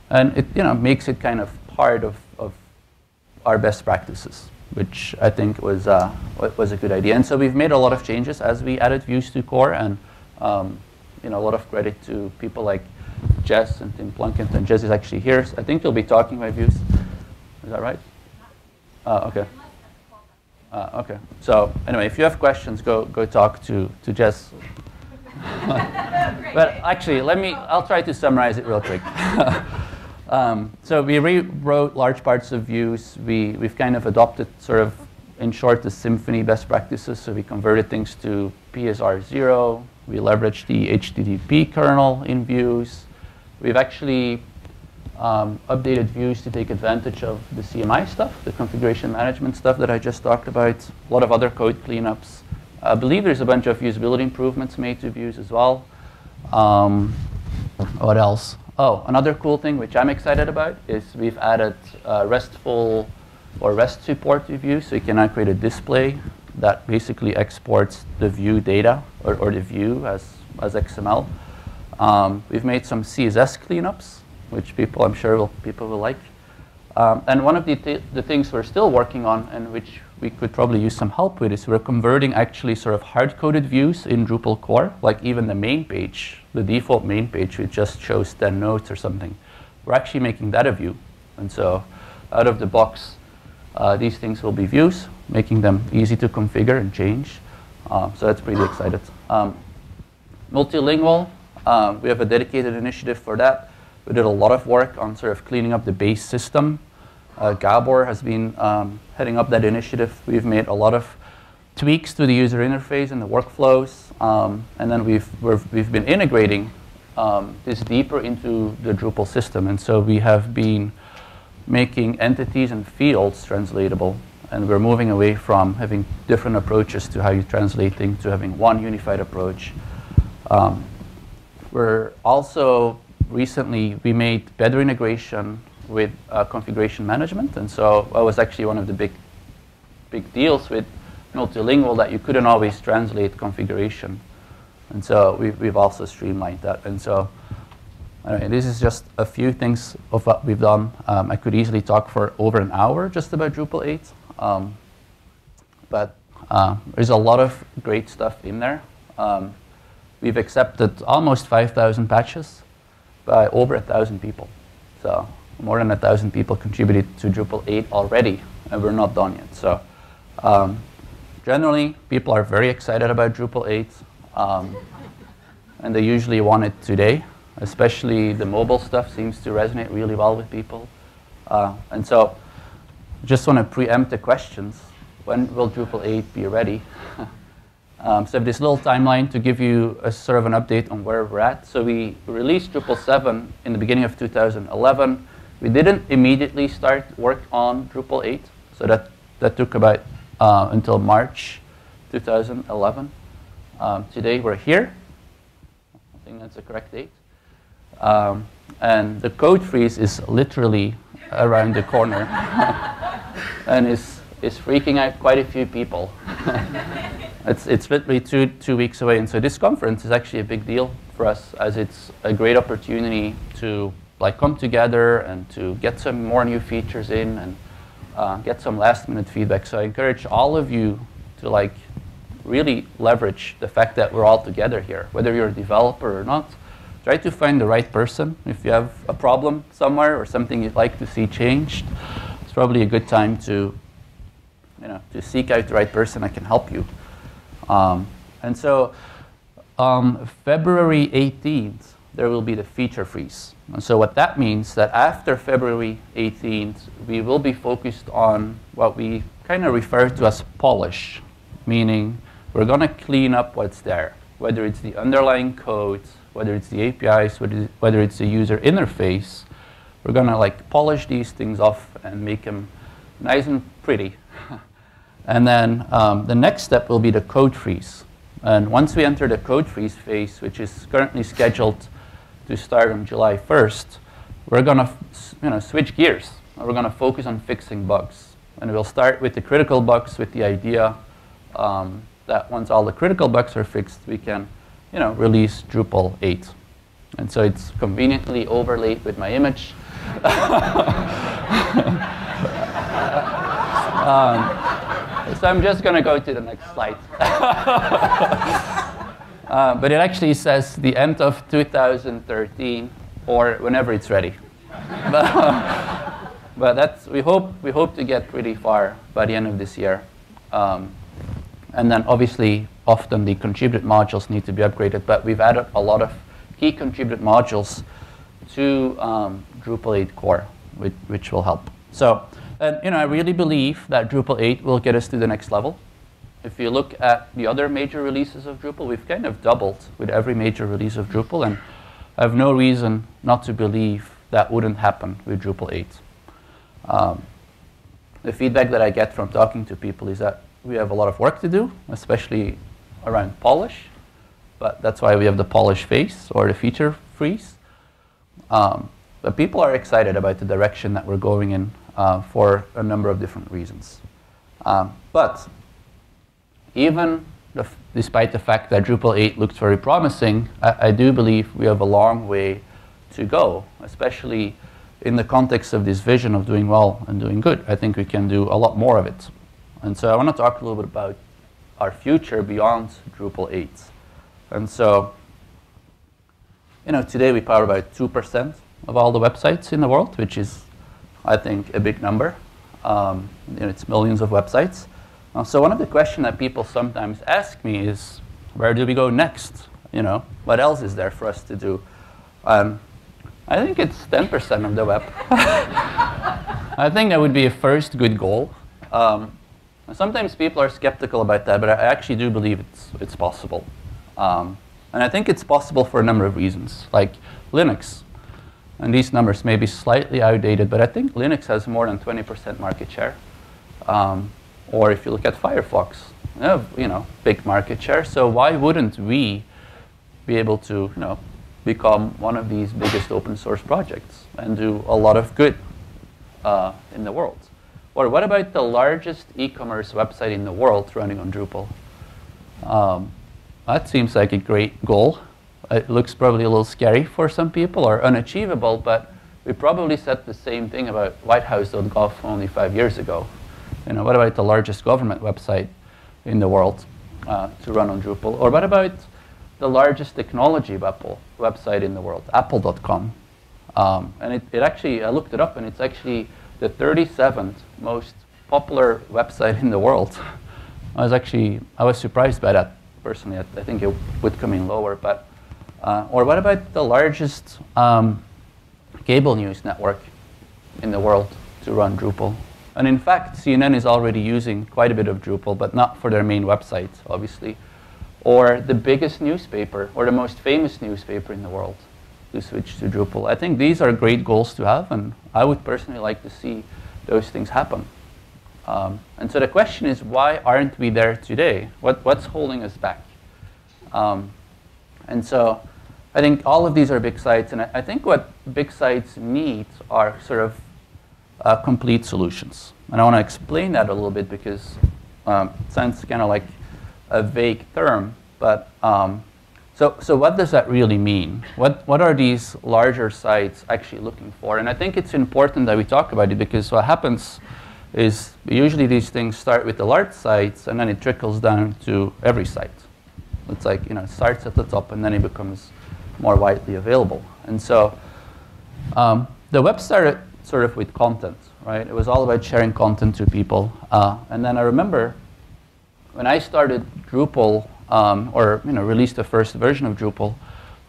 and it, you know, makes it kind of part of, of our best practices, which I think was, uh, was a good idea. And so we've made a lot of changes as we added views to core. And um, you know, a lot of credit to people like Jess and Tim Plunkett. And Jess is actually here. So I think they'll be talking about views. Is that right? Uh, okay. Uh, okay. So anyway, if you have questions, go go talk to to Jess. But actually, let me. I'll try to summarize it real quick. Um, so we rewrote large parts of Views. We, we've kind of adopted sort of, in short, the Symfony best practices. So we converted things to P S R zero. We leveraged the H T T P kernel in Views. We've actually um, updated Views to take advantage of the C M I stuff, the configuration management stuff that I just talked about, a lot of other code cleanups. I believe there's a bunch of usability improvements made to Views as well. Um, what else? Oh, another cool thing which I'm excited about is we've added uh, RESTful or REST support to Views, so you can now create a display that basically exports the view data or, or the view as, as X M L. Um, we've made some C S S cleanups, which people I'm sure will, people will like. Um, and one of the, th the things we're still working on and which we could probably use some help with is we're converting actually sort of hard-coded views in Drupal core, like even the main page, the default main page, which just shows ten nodes or something. We're actually making that a view. And so out of the box, uh, these things will be views, making them easy to configure and change. Uh, so that's pretty exciting. Um, multilingual, uh, we have a dedicated initiative for that. We did a lot of work on sort of cleaning up the base system. Uh, Gabor has been um, heading up that initiative. We've made a lot of tweaks to the user interface and the workflows. Um, and then we've, we've, we've been integrating um, this deeper into the Drupal system. And so we have been making entities and fields translatable. And we're moving away from having different approaches to how you translate things to having one unified approach. Um, we're also recently, we made better integration with uh, configuration management. And so that was actually one of the big big deals with multilingual, that you couldn't always translate configuration. And so we've, we've also streamlined that. And so anyway, this is just a few things of what we've done. Um, I could easily talk for over an hour just about Drupal eight. Um, but uh, there's a lot of great stuff in there. Um, we've accepted almost five thousand patches by over one thousand people. So more than one thousand people contributed to Drupal eight already, and we're not done yet. So um, generally, people are very excited about Drupal eight, um, and they usually want it today. Especially the mobile stuff seems to resonate really well with people. Uh, and so just want to preempt the questions. When will Drupal eight be ready? Um, so this little timeline to give you a sort of an update on where we're at. So we released Drupal seven in the beginning of two thousand eleven. We didn't immediately start work on Drupal eight, so that, that took about uh, until March two thousand eleven. Um, today we're here. I think that's the correct date. Um, and the code freeze is literally around the corner and is, is freaking out quite a few people. It's, it's literally two, two weeks away, and so this conference is actually a big deal for us, as it's a great opportunity to like come together and to get some more new features in and uh, get some last minute feedback. So I encourage all of you to like really leverage the fact that we're all together here, whether you're a developer or not. Try to find the right person. If you have a problem somewhere or something you'd like to see changed, it's probably a good time to, you know, to seek out the right person that can help you. Um, and so um, February eighteenth, there will be the feature freeze. And so what that means that after February eighteenth, we will be focused on what we kind of refer to as polish, meaning we're going to clean up what's there, whether it's the underlying code, whether it's the A P Is, whether it's the user interface. We're going to like polish these things off and make them nice and pretty. And then um, the next step will be the code freeze. And once we enter the code freeze phase, which is currently scheduled to start on July first, we're going to you know, switch gears. And we're going to focus on fixing bugs. And we'll start with the critical bugs, with the idea um, that once all the critical bugs are fixed, we can you know, release Drupal eight. And so it's conveniently overlaid with my image. um, So I'm just going to go to the next slide. uh, but it actually says the end of two thousand thirteen, or whenever it's ready. but um, but that's, we, hope, we hope to get pretty far by the end of this year. Um, and then obviously, often the contributed modules need to be upgraded. But we've added a lot of key contributed modules to um, Drupal eight core, which, which will help. So, and, you know, I really believe that Drupal eight will get us to the next level. If you look at the other major releases of Drupal, we've kind of doubled with every major release of Drupal, and I have no reason not to believe that wouldn't happen with Drupal eight. Um, the feedback that I get from talking to people is that we have a lot of work to do, especially around polish, but that's why we have the polish phase or the feature freeze. Um, but people are excited about the direction that we're going in uh, for a number of different reasons. Um, but even the f despite the fact that Drupal eight looks very promising, I, I do believe we have a long way to go, especially in the context of this vision of doing well and doing good. I think we can do a lot more of it. And so I want to talk a little bit about our future beyond Drupal eight. And so, you know, today we power about two percent of all the websites in the world, which is, I think, a big number. Um, you know, it's millions of websites. Uh, so one of the questions that people sometimes ask me is, where do we go next? You know, what else is there for us to do? Um, I think it's ten percent of the web. I think that would be a first good goal. Um, sometimes people are skeptical about that, but I actually do believe it's, it's possible. Um, and I think it's possible for a number of reasons, like Linux. And these numbers may be slightly outdated, but I think Linux has more than twenty percent market share. Um, or if you look at Firefox, they have, you know, big market share. So why wouldn't we be able to, you know, become one of these biggest open source projects and do a lot of good uh, in the world? Or what about the largest e-commerce website in the world running on Drupal? Um, that seems like a great goal. It looks probably a little scary for some people or unachievable, but we probably said the same thing about whitehouse dot gov only five years ago. You know, what about the largest government website in the world uh, to run on Drupal? Or what about the largest technology website in the world, apple dot com. Um, and it, it actually, I looked it up, and it's actually the thirty-seventh most popular website in the world. I was actually, I was surprised by that, personally. I, I think it would come in lower. But, uh, or what about the largest um, cable news network in the world to run Drupal? And in fact, C N N is already using quite a bit of Drupal, but not for their main website, obviously. Or the biggest newspaper, or the most famous newspaper in the world to switch to Drupal. I think these are great goals to have, and I would personally like to see those things happen. Um, and so the question is, why aren't we there today? What, what's holding us back? Um, and so I think all of these are big sites, and I, I think what big sites need are sort of uh, complete solutions. And I want to explain that a little bit, because um, it sounds kind of like a vague term, but um, so, so what does that really mean? What, what are these larger sites actually looking for? And I think it's important that we talk about it, because what happens is usually these things start with the large sites, and then it trickles down to every site. It's like, you know, it starts at the top, and then it becomes more widely available. And so um, the web started sort of with content, right? It was all about sharing content to people. Uh, and then I remember when I started Drupal, um, or you know, released the first version of Drupal,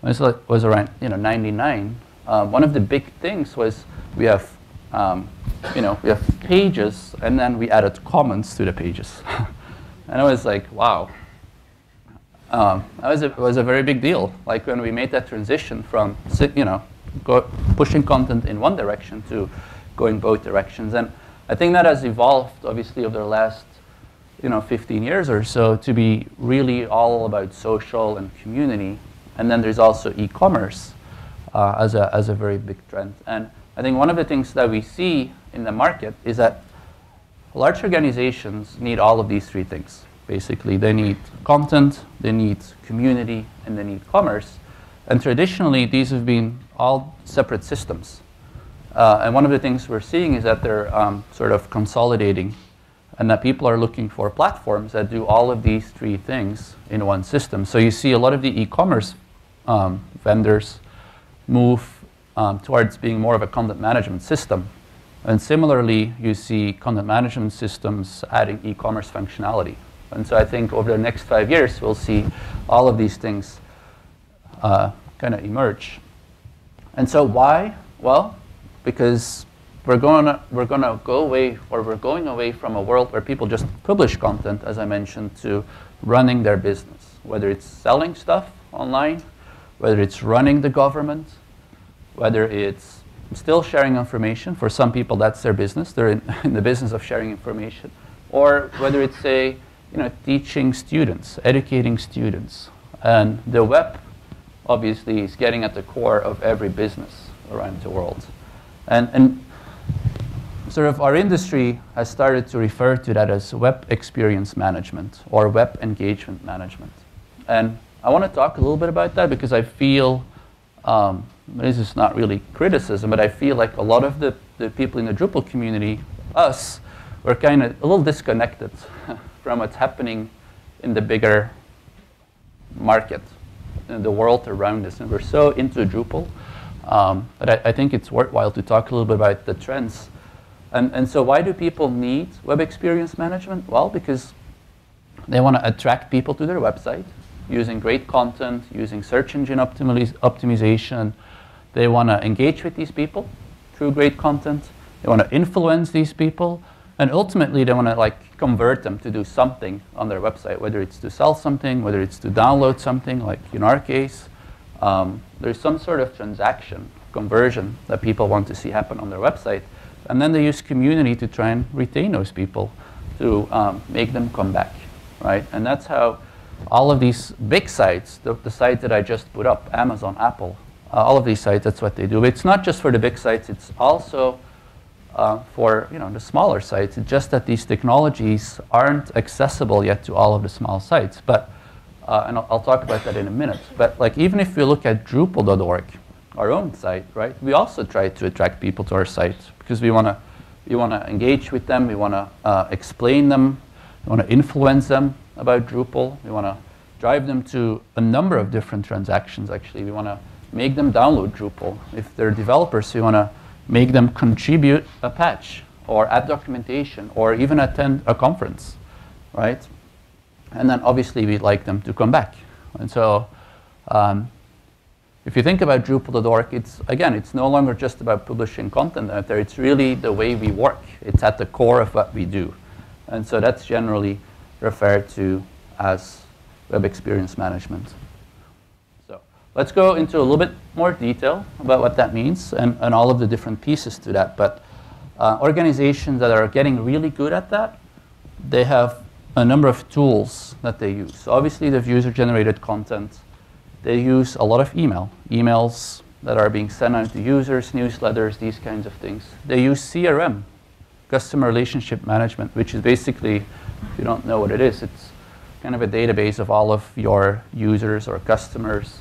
this was around you know ninety-nine. Um, one of the big things was we have, um, you know, we have pages, and then we added comments to the pages, and I was like, wow, um, that was a, was a very big deal. Like when we made that transition from you know go pushing content in one direction to going both directions, and I think that has evolved obviously over the last you know, fifteen years or so to be really all about social and community. And then there's also e-commerce uh, as, a, as a very big trend. And I think one of the things that we see in the market is that large organizations need all of these three things, basically. They need content, they need community, and they need commerce. And traditionally, these have been all separate systems. Uh, and one of the things we're seeing is that they're um, sort of consolidating, and that people are looking for platforms that do all of these three things in one system. So you see a lot of the e-commerce um, vendors move um, towards being more of a content management system. And similarly, you see content management systems adding e-commerce functionality. And so I think over the next five years, we'll see all of these things uh, kind of emerge. And so why? Well, because we're gonna we're gonna go away, or we're going away from a world where people just publish content, as I mentioned, to running their business, whether it's selling stuff online, whether it's running the government, whether it's still sharing information. For some people, that's their business. They're in, in the business of sharing information. Or whether it's a, you know, teaching students, educating students. And the web, obviously, is getting at the core of every business around the world. And, and sort of our industry has started to refer to that as web experience management or web engagement management. And I want to talk a little bit about that because I feel, um, this is not really criticism, but I feel like a lot of the, the people in the Drupal community, us, we're kind of a little disconnected from what's happening in the bigger market, in the world around us. And we're so into Drupal. Um, but I, I think it's worthwhile to talk a little bit about the trends. And, and so why do people need web experience management? Well, because they want to attract people to their website using great content, using search engine optimiz- optimization. They want to engage with these people through great content. They want to influence these people. And ultimately, they want to like convert them to do something on their website, whether it's to sell something, whether it's to download something, like in our case. Um, there's some sort of transaction, conversion, that people want to see happen on their website. And then they use community to try and retain those people, to um, make them come back, right? And that's how all of these big sites, the, the site that I just put up, Amazon, Apple, uh, all of these sites, that's what they do. But it's not just for the big sites, it's also uh, for, you know, the smaller sites. It's just that these technologies aren't accessible yet to all of the small sites. But, uh, and I'll, I'll talk about that in a minute. But like, even if we look at Drupal dot org, our own site, right, we also try to attract people to our site because we want to we want to engage with them, we want to uh, explain them, we want to influence them about Drupal, we want to drive them to a number of different transactions, actually. We want to make them download Drupal. If they're developers, we want to make them contribute a patch or add documentation or even attend a conference, right? And then obviously we'd like them to come back. And so um, if you think about Drupal dot org, it's, again, it's no longer just about publishing content out there. It's really the way we work. It's at the core of what we do. And so that's generally referred to as web experience management. So let's go into a little bit more detail about what that means and, and all of the different pieces to that. But uh, organizations that are getting really good at that, they have a number of tools that they use. So obviously, they've user-generated content. They use a lot of email, emails that are being sent out to users, newsletters, these kinds of things. They use C R M, customer relationship management, which is basically, if you don't know what it is, it's kind of a database of all of your users or customers.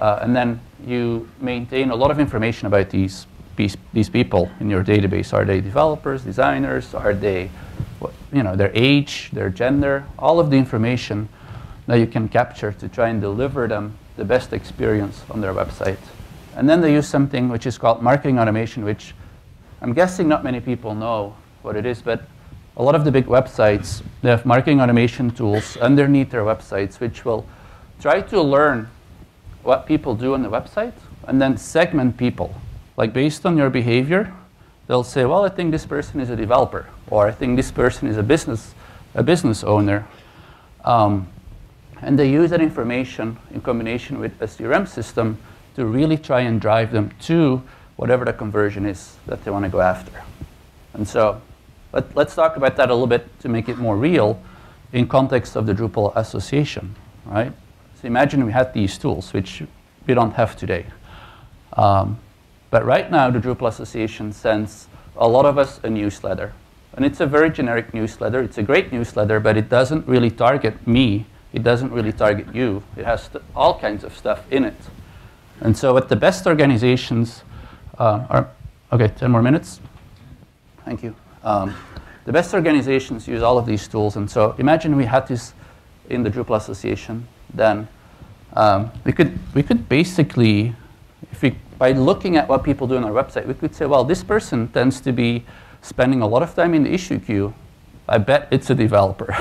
Uh, and then you maintain a lot of information about these, these people in your database. Are they developers, designers? Are they, you know, their age, their gender? All of the information that you can capture to try and deliver them the best experience on their website. And then they use something which is called marketing automation, which I'm guessing not many people know what it is, but a lot of the big websites, they have marketing automation tools underneath their websites, which will try to learn what people do on the website and then segment people. Like, based on your behavior, they'll say, well, I think this person is a developer, or I think this person is a business, a business owner. Um, And they use that information in combination with a C R M system to really try and drive them to whatever the conversion is that they want to go after. And so let, let's talk about that a little bit to make it more real in context of the Drupal Association, right? So imagine we had these tools, which we don't have today. Um, but right now, the Drupal Association sends a lot of us a newsletter. And it's a very generic newsletter. It's a great newsletter, but it doesn't really target me. It doesn't really target you. It has all kinds of stuff in it. And so what the best organizations uh, are, OK, ten more minutes. Thank you. Um, the best organizations use all of these tools. And so imagine we had this in the Drupal Association. Then um, we, could, we could basically, if we, by looking at what people do on our website, we could say, well, this person tends to be spending a lot of time in the issue queue. I bet it's a developer,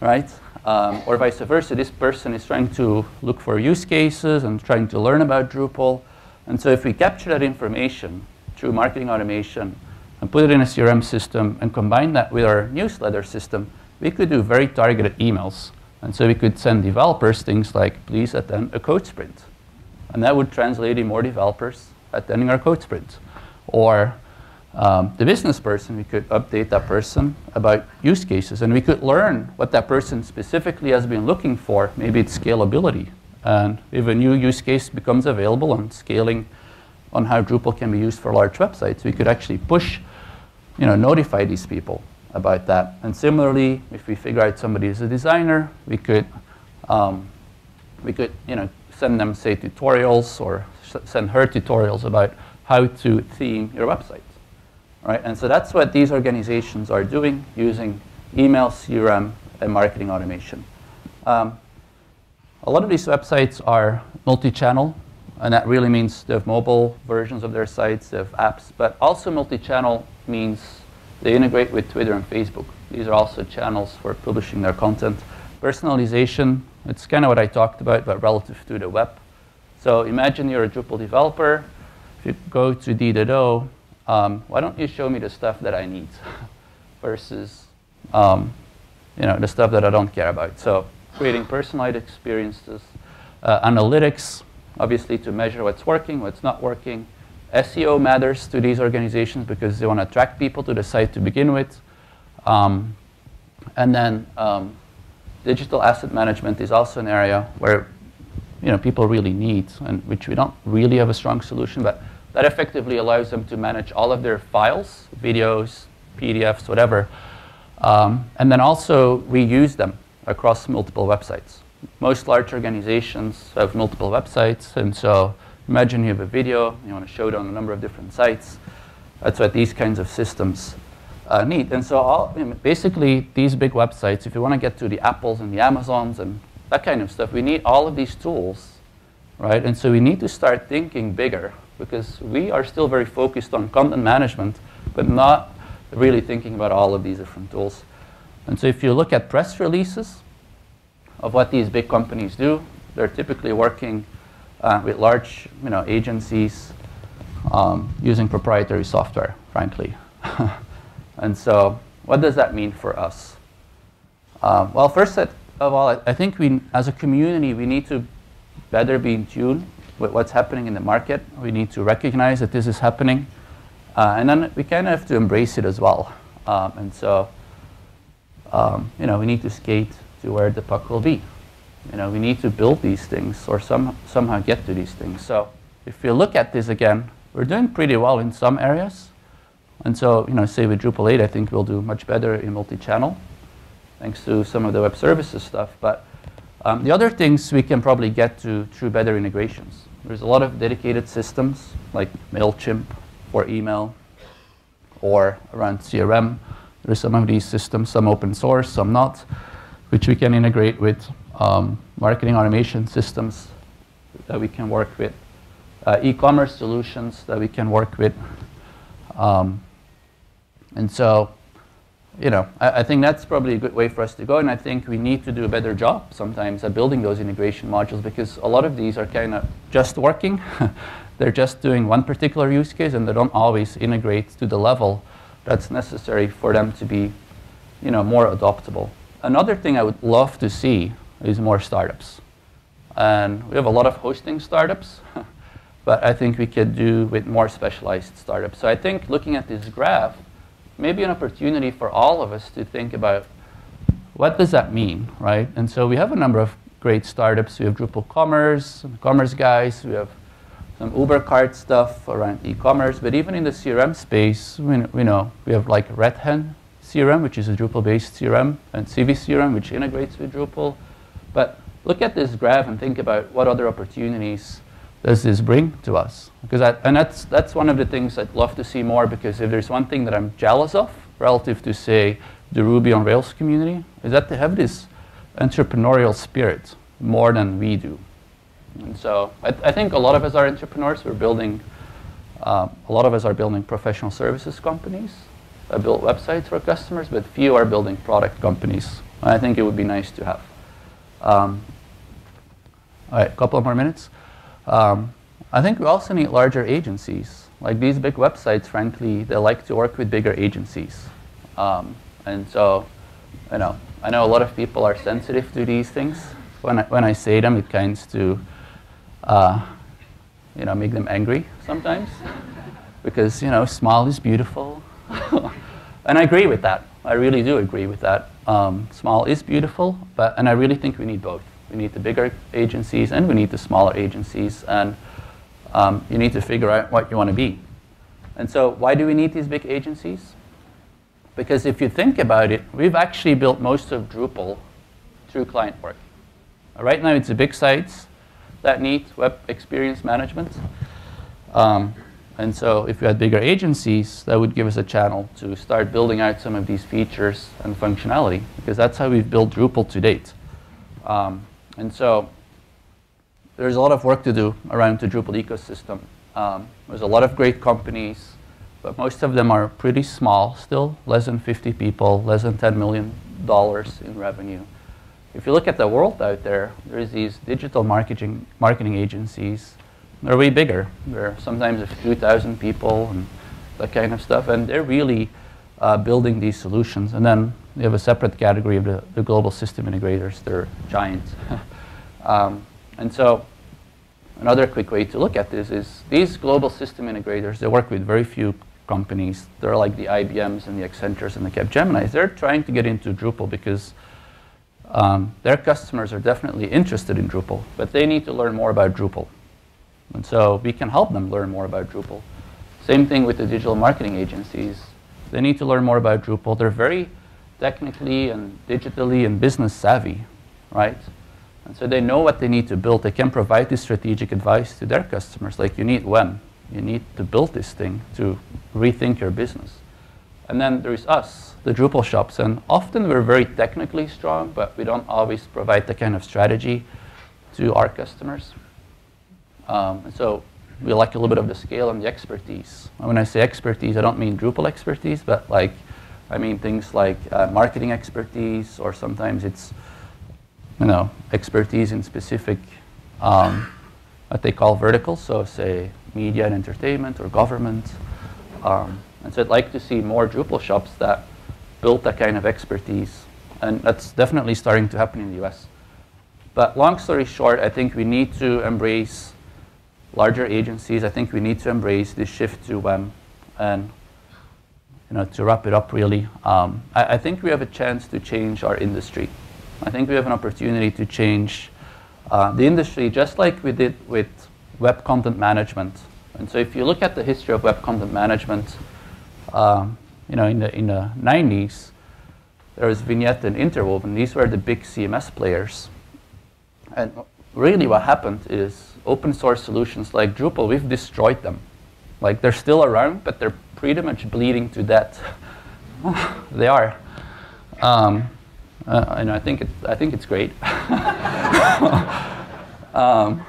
right? Um, or vice versa, this person is trying to look for use cases and trying to learn about Drupal. And so if we capture that information through marketing automation and put it in a C R M system and combine that with our newsletter system, we could do very targeted emails. And so we could send developers things like, please attend a code sprint. And that would translate in more developers attending our code sprint. Or um, the business person, we could update that person about use cases. And we could learn what that person specifically has been looking for. Maybe it's scalability. And if a new use case becomes available on scaling on how Drupal can be used for large websites, we could actually push, you know, notify these people about that. And similarly, if we figure out somebody is a designer, we could, um, we could, you know, send them, say, tutorials or send her tutorials about how to theme your website, right? And so that's what these organizations are doing using email, C R M, and marketing automation. Um, a lot of these websites are multi-channel, and that really means they have mobile versions of their sites, they have apps, but also multi-channel means they integrate with Twitter and Facebook. These are also channels for publishing their content. Personalization, it's kind of what I talked about, but relative to the web. So imagine you're a Drupal developer. If you go to D dot O, um, why don't you show me the stuff that I need versus um, you know, the stuff that I don't care about. So creating personalized experiences, uh, analytics, obviously to measure what's working, what's not working. S E O matters to these organizations because they want to attract people to the site to begin with. Um, and then um, digital asset management is also an area where, you know, people really need, and which we don't really have a strong solution, but that effectively allows them to manage all of their files, videos, P D Fs, whatever. Um, and then also reuse them across multiple websites. Most large organizations have multiple websites, and so imagine you have a video, you want to show it on a number of different sites. That's what these kinds of systems uh, need. And so all, you know, basically these big websites, if you want to get to the Apples and the Amazons and that kind of stuff, we need all of these tools, right? And so we need to start thinking bigger because we are still very focused on content management, but not really thinking about all of these different tools. And so if you look at press releases of what these big companies do, they're typically working Uh, with large, you know, agencies um, using proprietary software, frankly. And so what does that mean for us? Uh, well, first of all, I, I think we, as a community, we need to better be in tune with what's happening in the market. We need to recognize that this is happening. Uh, and then we kind of have to embrace it as well. Um, and so, um, you know, we need to skate to where the puck will be. You know, we need to build these things or some, somehow get to these things. So if you look at this again, we're doing pretty well in some areas. And so, you know, say with Drupal eight, I think we'll do much better in multi-channel, thanks to some of the web services stuff. But um, the other things we can probably get to through better integrations. There's a lot of dedicated systems like MailChimp or email or around C R M. There's some of these systems, some open source, some not, which we can integrate with Um, marketing automation systems that we can work with, uh, e-commerce solutions that we can work with. Um, and so, you know, I, I think that's probably a good way for us to go. And I think we need to do a better job sometimes at building those integration modules because a lot of these are kind of just working. They're just doing one particular use case and they don't always integrate to the level that's necessary for them to be, you know, more adoptable. Another thing I would love to see is more startups. And we have a lot of hosting startups, but I think we could do with more specialized startups. So I think looking at this graph, maybe an opportunity for all of us to think about what does that mean, right? And so we have a number of great startups. We have Drupal Commerce, Commerce Guys. We have some Uber Cart stuff around e-commerce. But even in the C R M space, we, we know we have like Red Hen C R M, which is a Drupal-based C R M, and C V C R M, which integrates with Drupal. But look at this graph and think about what other opportunities does this bring to us. Because I, and that's, that's one of the things I'd love to see more, because if there's one thing that I'm jealous of relative to, say, the Ruby on Rails community, is that they have this entrepreneurial spirit more than we do. And so I, I think a lot of us are entrepreneurs. We're building, um, a lot of us are building professional services companies that build websites for customers, but few are building product companies. And I think it would be nice to have. Um, all right, a couple of more minutes. Um, I think we also need larger agencies. Like these big websites, frankly, they like to work with bigger agencies. Um, and so, you know, I know a lot of people are sensitive to these things. When I, when I say them, it tends to, uh, you know, make them angry sometimes. Because, you know, small is beautiful. And I agree with that. I really do agree with that. Um, small is beautiful, but, and I really think we need both. We need the bigger agencies and we need the smaller agencies. And um, you need to figure out what you want to be. And so why do we need these big agencies? Because if you think about it, we've actually built most of Drupal through client work. Right now, it's the big sites that need web experience management. Um, and so if we had bigger agencies, that would give us a channel to start building out some of these features and functionality, because that's how we've built Drupal to date. Um, and so there's a lot of work to do around the Drupal ecosystem. Um, there's a lot of great companies, but most of them are pretty small still, less than fifty people, less than ten million dollars in revenue. If you look at the world out there, there's these digital marketing, marketing agencies. They're way bigger. They're sometimes a few thousand people and that kind of stuff. And they're really uh, building these solutions. And then you have a separate category of the, the global system integrators. They're giants. um, and so another quick way to look at this is these global system integrators, they work with very few companies. They're like the I B Ms and the Accentures and the Capgeminis. They're trying to get into Drupal because Um, their customers are definitely interested in Drupal, but they need to learn more about Drupal. And so we can help them learn more about Drupal. Same thing with the digital marketing agencies. They need to learn more about Drupal. They're very technically and digitally and business savvy, right? And so they know what they need to build. They can provide this strategic advice to their customers, like you need when. You need to build this thing to rethink your business. And then there's us, the Drupal shops, and often we're very technically strong, but we don't always provide the kind of strategy to our customers. Um, and so we lack a little bit of the scale and the expertise. And when I say expertise, I don't mean Drupal expertise, but like I mean things like uh, marketing expertise, or sometimes it's you know expertise in specific um, what they call verticals. So say media and entertainment or government. Um, And so I'd like to see more Drupal shops that build that kind of expertise. And that's definitely starting to happen in the U S. But long story short, I think we need to embrace larger agencies. I think we need to embrace this shift to W E M. And you know, to wrap it up, really, um, I, I think we have a chance to change our industry. I think we have an opportunity to change uh, the industry, just like we did with web content management. And so if you look at the history of web content management, Um, you know, in the, in the nineties, there was Vignette and Interwoven. These were the big C M S players. And really what happened is open source solutions like Drupal, we've destroyed them. Like they're still around, but they're pretty much bleeding to death. They are. Um, uh, and I think, it, I think it's great. um,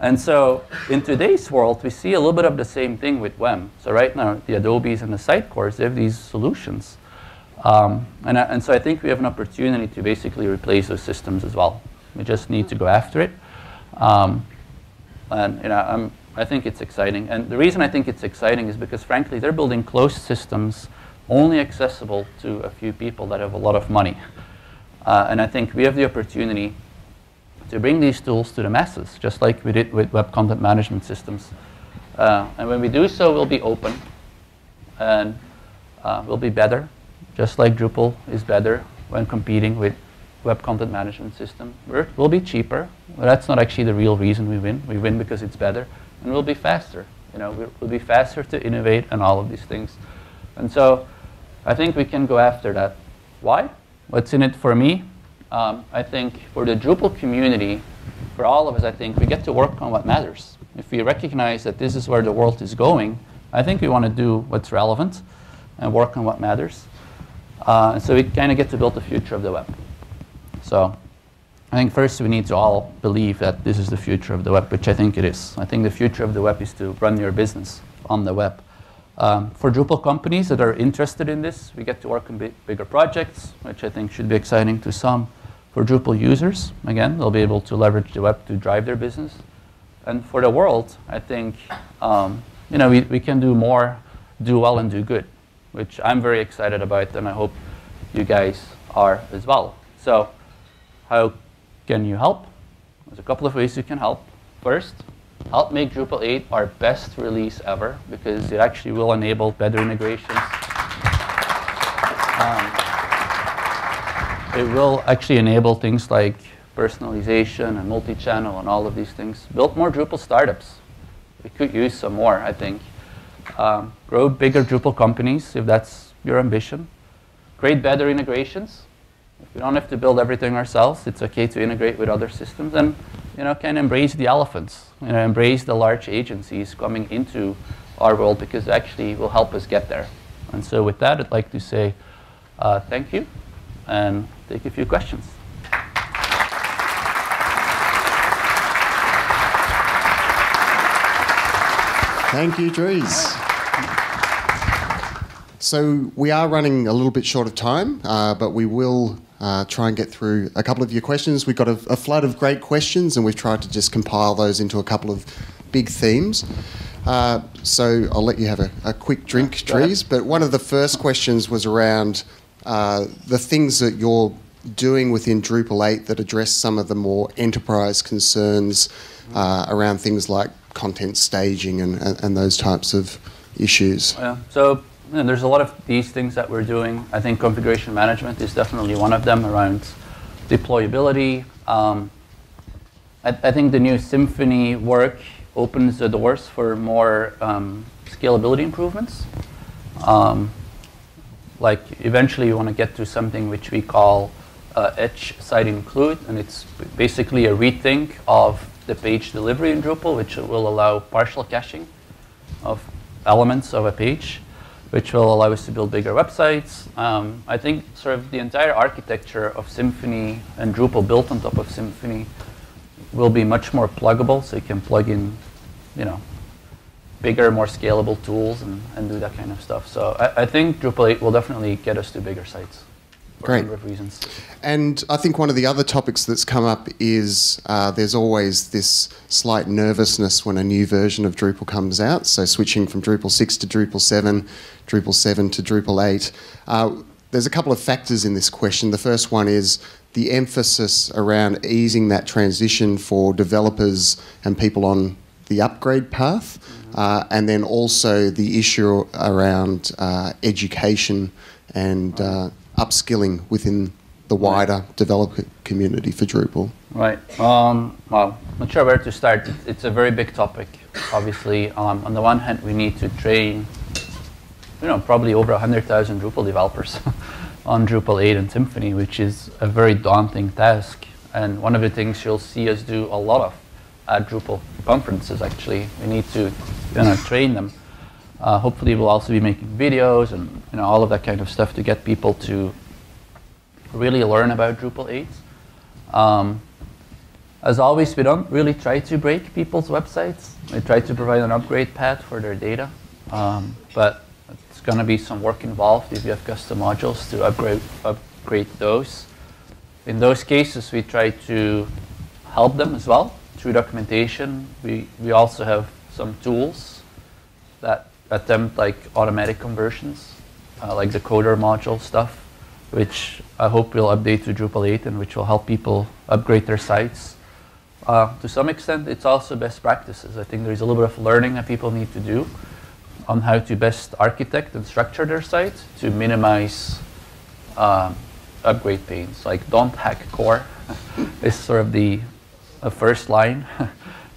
And so in today's world, we see a little bit of the same thing with W E M. So right now, the Adobes and the Sitecore, they have these solutions. Um, and, I, and so I think we have an opportunity to basically replace those systems as well. We just need to go after it. Um, and you know, I'm, I think it's exciting. And the reason I think it's exciting is because, frankly, they're building closed systems only accessible to a few people that have a lot of money. Uh, and I think we have the opportunity to bring these tools to the masses, just like we did with web content management systems. Uh, and when we do so, we'll be open, and uh, we'll be better, just like Drupal is better when competing with web content management system. We're, we'll be cheaper. Well, that's not actually the real reason we win. We win because it's better, and we'll be faster. You know, we'll be faster to innovate and all of these things. And so I think we can go after that. Why? What's in it for me? Um, I think for the Drupal community, for all of us, I think we get to work on what matters. If we recognize that this is where the world is going, I think we want to do what's relevant and work on what matters. Uh, so we kind of get to build the future of the web. So I think first we need to all believe that this is the future of the web, which I think it is. I think the future of the web is to run your business on the web. Um, for Drupal companies that are interested in this, we get to work on big, bigger projects, which I think should be exciting to some. For Drupal users, again, they'll be able to leverage the web to drive their business. and for the world, I think um, you know we, we can do more, do well, and do good, which I'm very excited about, and I hope you guys are as well. So how can you help? There's a couple of ways you can help. First, help make Drupal eight our best release ever, because it actually will enable better integrations. Um, it will actually enable things like personalization and multi-channel and all of these things. Build more Drupal startups. We could use some more, I think. Um, grow bigger Drupal companies, if that's your ambition. Create better integrations. If we don't have to build everything ourselves, it's okay to integrate with other systems, and you know, can embrace the elephants, you know, embrace the large agencies coming into our world, because actually will help us get there. And so with that, I'd like to say uh, thank you and take a few questions. Thank you, Dries. So we are running a little bit short of time, uh, but we will uh, try and get through a couple of your questions. We've got a, a flood of great questions, and we've tried to just compile those into a couple of big themes. Uh, so I'll let you have a, a quick drink, Dries. But one of the first questions was around uh, the things that you're doing within Drupal eight that address some of the more enterprise concerns uh, around things like content staging and, and, and those types of issues. Yeah. So And there's a lot of these things that we're doing. I think configuration management is definitely one of them, around deployability. Um, I, I think the new Symfony work opens the doors for more um, scalability improvements. Um, like eventually you want to get to something which we call uh, edge site include, and it's basically a rethink of the page delivery in Drupal, which will allow partial caching of elements of a page, which will allow us to build bigger websites. Um, I think sort of the entire architecture of Symfony and Drupal built on top of Symfony will be much more pluggable, so you can plug in, you know, bigger, more scalable tools and, and do that kind of stuff. So I, I think Drupal eight will definitely get us to bigger sites. Great. For a number of reasons. And I think one of the other topics that's come up is uh, there's always this slight nervousness when a new version of Drupal comes out. So switching from Drupal six to Drupal seven, Drupal seven to Drupal eight. Uh, there's a couple of factors in this question. The first one is the emphasis around easing that transition for developers and people on the upgrade path. Mm-hmm. uh, and then also the issue around uh, education and uh, upskilling within the wider developer community for Drupal. Right. Um, well, not sure where to start. It's a very big topic, obviously. Um, on the one hand, we need to train, you know, probably over one hundred thousand Drupal developers on Drupal eight and Symfony, which is a very daunting task. And one of the things you'll see us do a lot of at Drupal conferences, actually. We need to, you know, train them. Uh, hopefully, we'll also be making videos and you know all of that kind of stuff to get people to really learn about Drupal eight. Um, as always, we don't really try to break people's websites. We try to provide an upgrade path for their data, um, but it's going to be some work involved if you have custom modules to upgrade upgrade those. In those cases, we try to help them as well through documentation. We we also have some tools that attempt like automatic conversions, uh, like the coder module stuff, which I hope will update to Drupal eight and which will help people upgrade their sites. Uh, to some extent, it's also best practices. I think there's a little bit of learning that people need to do on how to best architect and structure their site to minimize um, upgrade pains. Like, don't hack core is sort of the uh, first line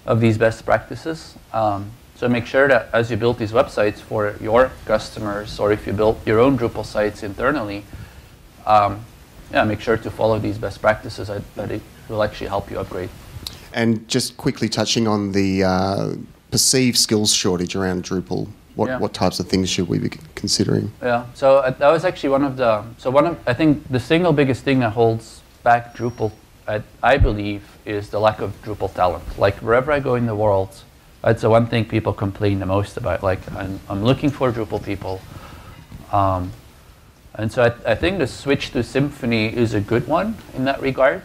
of these best practices. Um, So make sure that as you build these websites for your customers, or if you build your own Drupal sites internally, um, yeah, make sure to follow these best practices. I bet it will actually help you upgrade. And just quickly touching on the uh, perceived skills shortage around Drupal, what, yeah. what types of things should we be considering? Yeah, so uh, that was actually one of the, so one of, I think the single biggest thing that holds back Drupal, I, I believe, is the lack of Drupal talent. Like wherever I go in the world, that's the one thing people complain the most about. Like, I'm, I'm looking for Drupal people. Um, and so I, I think the switch to Symfony is a good one in that regard.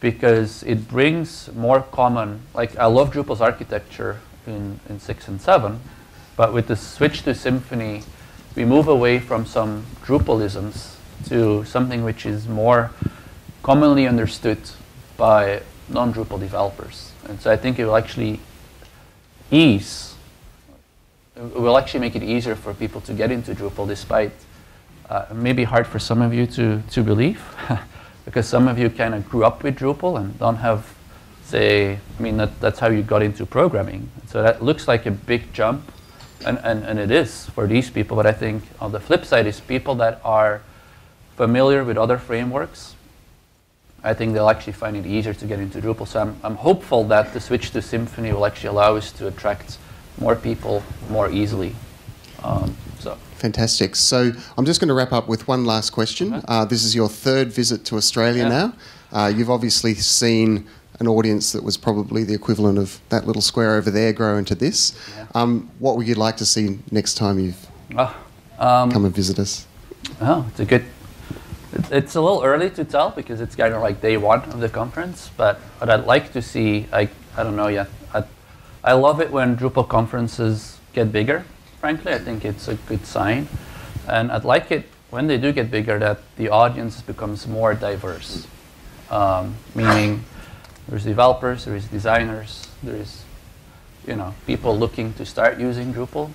because it brings more common, like I love Drupal's architecture in, in six and seven, but with the switch to Symfony, we move away from some Drupalisms to something which is more commonly understood by non-Drupal developers. And so I think it will actually ease, it will actually make it easier for people to get into Drupal, despite uh, maybe hard for some of you to, to believe, because some of you kind of grew up with Drupal and don't have, say, I mean, that, that's how you got into programming. So that looks like a big jump, and, and, and it is for these people, but I think on the flip side is people that are familiar with other frameworks, I think they'll actually find it easier to get into Drupal. So I'm, I'm hopeful that the switch to Symfony will actually allow us to attract more people more easily. Um, so. Fantastic. So I'm just going to wrap up with one last question. Okay. Uh, this is your third visit to Australia yeah. now. Uh, you've obviously seen an audience that was probably the equivalent of that little square over there grow into this. Yeah. Um, what would you like to see next time you've oh, um, come and visit us? Oh, it's a good... It's a little early to tell because it's kind of like day one of the conference, but what I'd like to see, I, I don't know yet. I, I love it when Drupal conferences get bigger, frankly. I think it's a good sign. And I'd like it, when they do get bigger, that the audience becomes more diverse. Um, meaning there's developers, there's designers, there's you know, people looking to start using Drupal.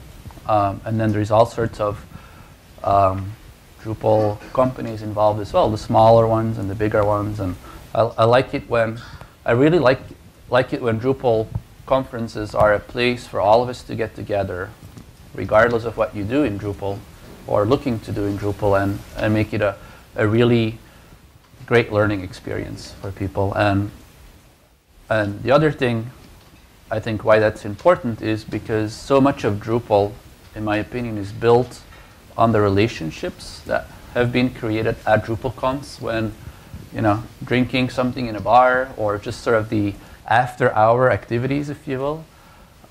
Um, and then there's all sorts of um, Drupal companies involved as well, the smaller ones and the bigger ones. And I, I like it when, I really like, like it when Drupal conferences are a place for all of us to get together, regardless of what you do in Drupal or looking to do in Drupal, and, and make it a, a really great learning experience for people. And, and the other thing I think why that's important is because so much of Drupal, in my opinion, is built on the relationships that have been created at DrupalCons when, you know, drinking something in a bar or just sort of the after-hour activities, if you will.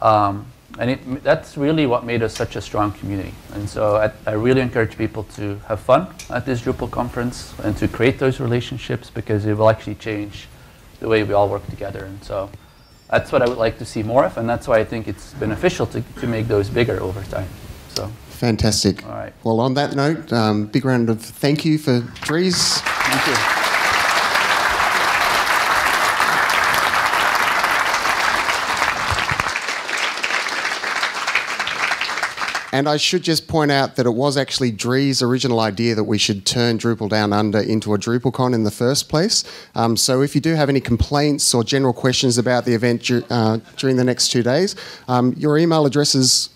Um, and it, that's really what made us such a strong community. And so I, I really encourage people to have fun at this Drupal conference and to create those relationships, because it will actually change the way we all work together. And so that's what I would like to see more of, and that's why I think it's beneficial to, to make those bigger over time. So. Fantastic. All right. Well, on that note, um, big round of thank you for Dries. Thank you. And I should just point out that it was actually Dries' original idea that we should turn Drupal Down Under into a DrupalCon in the first place. Um, so if you do have any complaints or general questions about the event uh, during the next two days, um, your email address is...